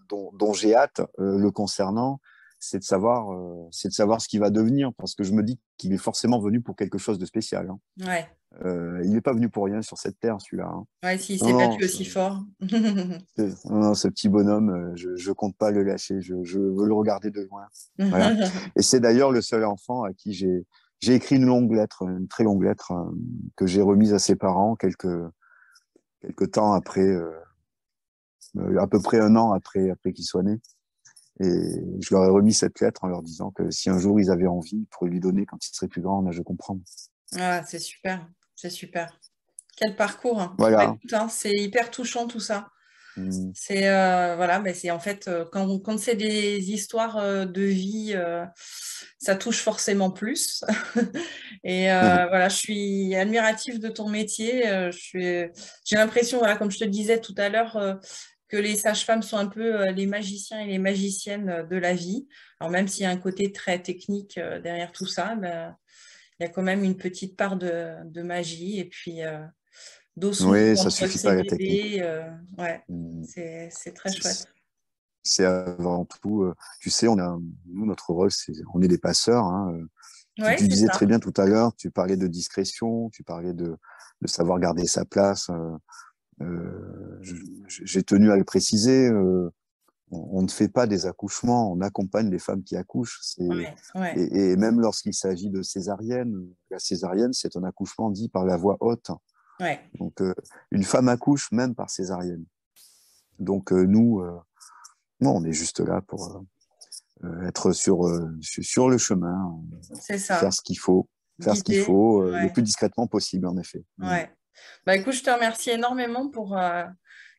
dont j'ai hâte le concernant, c'est de savoir ce qu'il va devenir, parce que je me dis qu'il est forcément venu pour quelque chose de spécial, hein. Ouais. Il n'est pas venu pour rien sur cette terre, celui-là, hein. Ouais, s'il s'est battu aussi fort. Non, ce petit bonhomme, je compte pas le lâcher, je veux le regarder de loin. Voilà. Et c'est d'ailleurs le seul enfant à qui j'ai écrit une très longue lettre, que j'ai remise à ses parents quelques temps après, à peu près 1 an après qu'il soit né. Et je leur ai remis cette lettre en leur disant que si un jour ils avaient envie, ils pourraient lui donner quand il serait plus grand en âge de comprendre. Ah, c'est super, c'est super. Quel parcours, hein. Voilà. Ouais, putain, c'est hyper touchant tout ça. C'est voilà, mais c'est en fait quand c'est des histoires de vie, ça touche forcément plus. Et voilà, je suis admirative de ton métier. J'ai l'impression, voilà, comme je te disais tout à l'heure, que les sages-femmes sont un peu les magiciens et les magiciennes de la vie. Alors même s'il y a un côté très technique derrière tout ça, ben, il y a quand même une petite part de magie et puis d'eau sous. Oui, ça suffit pas à la technique. Ouais, c'est très chouette. C'est avant tout, tu sais, nous, notre rôle, on est des passeurs, hein. Ouais, tu disais ça très bien tout à l'heure, tu parlais de discrétion, tu parlais de savoir garder sa place. J'ai tenu à le préciser, on ne fait pas des accouchements, on accompagne les femmes qui accouchent. Et même lorsqu'il s'agit de césarienne, la césarienne, c'est un accouchement dit par la voix haute. Ouais. Donc, une femme accouche même par césarienne. Donc, nous, on est juste là pour être sur le chemin, ça. Faire ce qu'il faut, le plus discrètement possible, en effet. Ouais. Bah, écoute, je te remercie énormément pour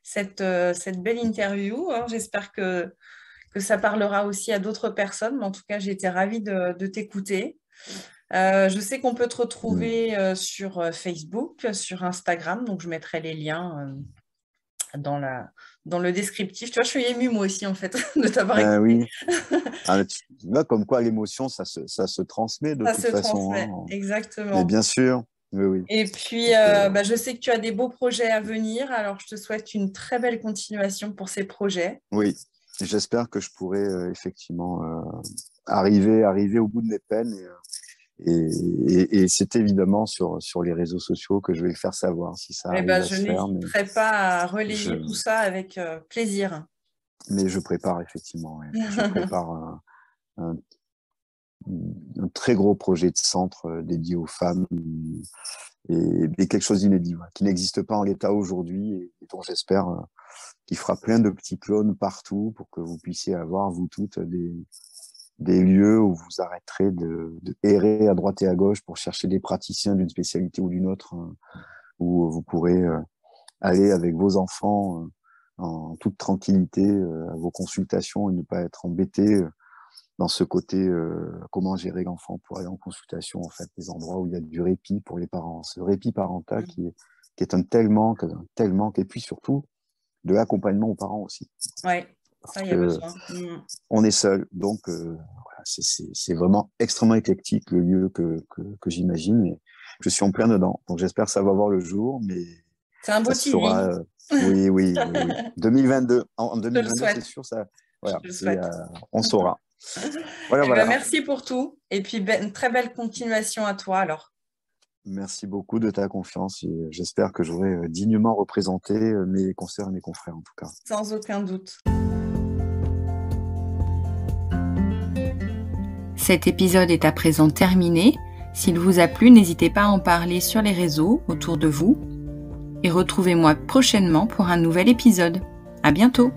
cette belle interview, hein. J'espère que ça parlera aussi à d'autres personnes, mais en tout cas, j'ai été ravie de t'écouter. Je sais qu'on peut te retrouver sur Facebook, sur Instagram, donc je mettrai les liens dans le descriptif. Tu vois, je suis émue moi aussi, en fait, de t'avoir écouté. Oui. Comme quoi l'émotion, ça se transmet de toute façon. Hein. Exactement. Mais bien sûr. Oui. Et puis, je sais que tu as des beaux projets à venir, alors je te souhaite une très belle continuation pour ces projets. Oui, j'espère que je pourrai effectivement arriver au bout de mes peines. Et c'est évidemment sur les réseaux sociaux que je vais le faire savoir si ça arrive à se faire. Je n'hésiterai pas à relayer tout ça avec plaisir. Mais je prépare effectivement, oui. Je prépare un très gros projet de centre dédié aux femmes et quelque chose d'inédit, qui n'existe pas en l'état aujourd'hui et dont j'espère qu'il fera plein de petits clones partout pour que vous puissiez avoir, vous toutes, des lieux où vous arrêterez de errer à droite et à gauche pour chercher des praticiens d'une spécialité ou d'une autre, où vous pourrez aller avec vos enfants en toute tranquillité à vos consultations et ne pas être embêtés dans ce côté comment gérer l'enfant pour aller en consultation, en fait, des endroits où il y a du répit pour les parents. Ce répit parental qui est un tel manque, et puis surtout de l'accompagnement aux parents aussi. Oui, ça, il y a besoin. On est seul, donc voilà, c'est vraiment extrêmement éclectique le lieu que j'imagine, et je suis en plein dedans, donc j'espère que ça va voir le jour, mais c'est un beau sera, oui. 2022, en 2022, c'est sûr, ça. Voilà, on saura. Voilà. Merci pour tout et puis une très belle continuation à toi alors. Merci beaucoup de ta confiance et j'espère que j'aurai dignement représenté mes consoeurs et mes confrères en tout cas. Sans aucun doute. Cet épisode est à présent terminé. S'il vous a plu, n'hésitez pas à en parler sur les réseaux autour de vous et retrouvez-moi prochainement pour un nouvel épisode. À bientôt!